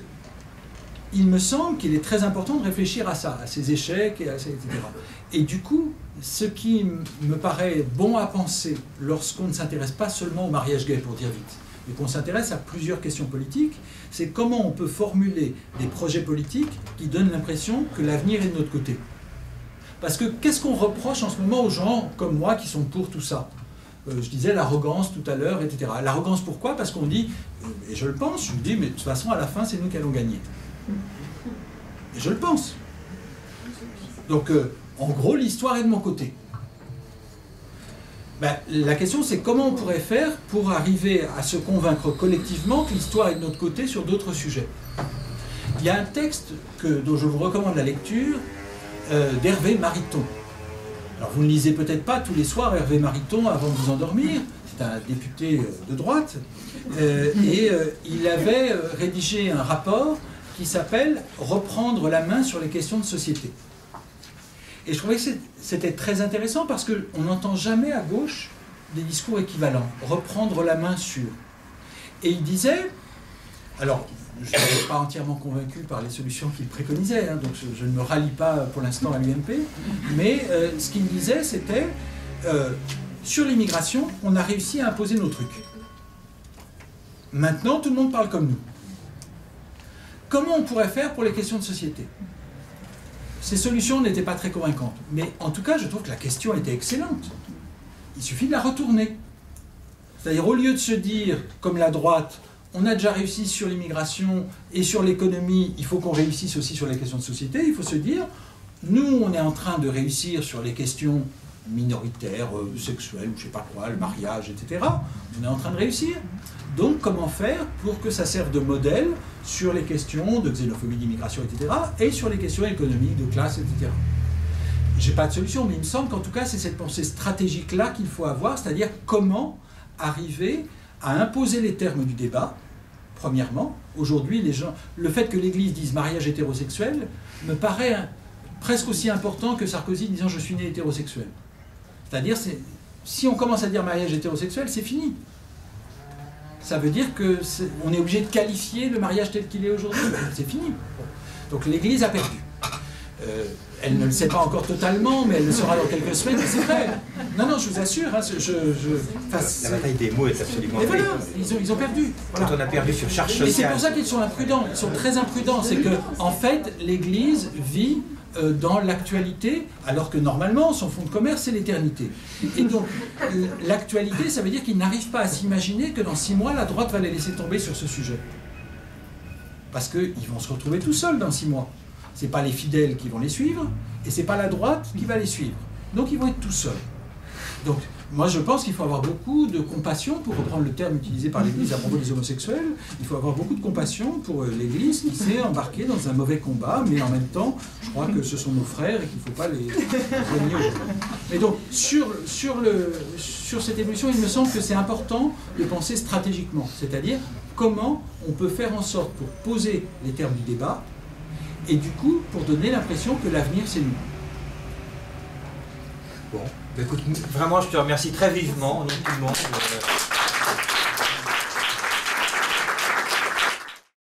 il me semble qu'il est très important de réfléchir à ça, à ces échecs, et à ces, et cetera. Et du coup, ce qui me paraît bon à penser lorsqu'on ne s'intéresse pas seulement au mariage gay, pour dire vite, et qu'on s'intéresse à plusieurs questions politiques, c'est comment on peut formuler des projets politiques qui donnent l'impression que l'avenir est de notre côté. Parce que qu'est-ce qu'on reproche en ce moment aux gens comme moi qui sont pour tout ça? euh, Je disais l'arrogance tout à l'heure, et cetera. L'arrogance pourquoi? Parce qu'on dit, et je le pense, je vous dis, mais de toute façon à la fin c'est nous qui allons gagner. Et je le pense. Donc euh, en gros l'histoire est de mon côté. Ben, la question c'est comment on pourrait faire pour arriver à se convaincre collectivement que l'histoire est de notre côté sur d'autres sujets. Il y a un texte que, dont je vous recommande la lecture euh, d'Hervé Mariton. Alors vous ne lisez peut-être pas tous les soirs Hervé Mariton avant de vous endormir, c'est un député de droite, euh, et euh, il avait euh, rédigé un rapport qui s'appelle « Reprendre la main sur les questions de société ». Et je trouvais que c'était très intéressant parce qu'on n'entend jamais à gauche des discours équivalents. Reprendre la main sur. Et il disait, alors je ne suis pas entièrement convaincu par les solutions qu'il préconisait, hein, donc je, je ne me rallie pas pour l'instant à l'U M P, mais euh, ce qu'il disait c'était, euh, sur l'immigration, on a réussi à imposer nos trucs. Maintenant tout le monde parle comme nous. Comment on pourrait faire pour les questions de société ? Ces solutions n'étaient pas très convaincantes. Mais en tout cas, je trouve que la question était excellente. Il suffit de la retourner. C'est-à-dire, au lieu de se dire, comme la droite, on a déjà réussi sur l'immigration et sur l'économie, il faut qu'on réussisse aussi sur les questions de société, il faut se dire, nous, on est en train de réussir sur les questions minoritaires, sexuelles, ou je ne sais pas quoi, le mariage, et cetera. On est en train de réussir. Donc, comment faire pour que ça serve de modèle sur les questions de xénophobie, d'immigration, et cetera, et sur les questions économiques, de classe, et cetera. J'ai pas de solution, mais il me semble qu'en tout cas, c'est cette pensée stratégique-là qu'il faut avoir, c'est-à-dire comment arriver à imposer les termes du débat, premièrement. Aujourd'hui, les gens, le fait que l'Église dise mariage hétérosexuel me paraît presque aussi important que Sarkozy disant « je suis né hétérosexuel ». C'est-à-dire, si on commence à dire mariage hétérosexuel, c'est fini. Ça veut dire qu'on est obligé de qualifier le mariage tel qu'il est aujourd'hui. C'est fini. Donc l'Église a perdu. Euh, Elle ne le sait pas encore totalement, mais elle le saura dans quelques semaines, c'est vrai. Non, non, je vous assure. Hein, je, je, enfin, la bataille des mots est absolument... Mais voilà, ils ont, ils ont perdu. Voilà. Quand on a perdu sur charge sociale... Et c'est pour ça qu'ils sont imprudents, ils sont très imprudents. C'est que, en fait, l'Église vit euh, dans l'actualité, alors que normalement, son fonds de commerce, c'est l'éternité. Et donc, l'actualité, ça veut dire qu'ils n'arrivent pas à s'imaginer que dans six mois, la droite va les laisser tomber sur ce sujet. Parce qu'ils vont se retrouver tout seuls dans six mois. C'est pas les fidèles qui vont les suivre, et c'est pas la droite qui va les suivre. Donc ils vont être tout seuls. Donc moi je pense qu'il faut avoir beaucoup de compassion, pour reprendre le terme utilisé par l'Église à propos des homosexuels, il faut avoir beaucoup de compassion pour l'Église qui s'est embarquée dans un mauvais combat, mais en même temps, je crois que ce sont nos frères et qu'il ne faut pas les renier. Mais donc, sur, sur, le, sur cette évolution, il me semble que c'est important de penser stratégiquement, c'est-à-dire comment on peut faire en sorte pour poser les termes du débat, et du coup, pour donner l'impression que l'avenir, c'est nous. Bon, écoute, vraiment, je te remercie très vivement, au nom de tout le monde.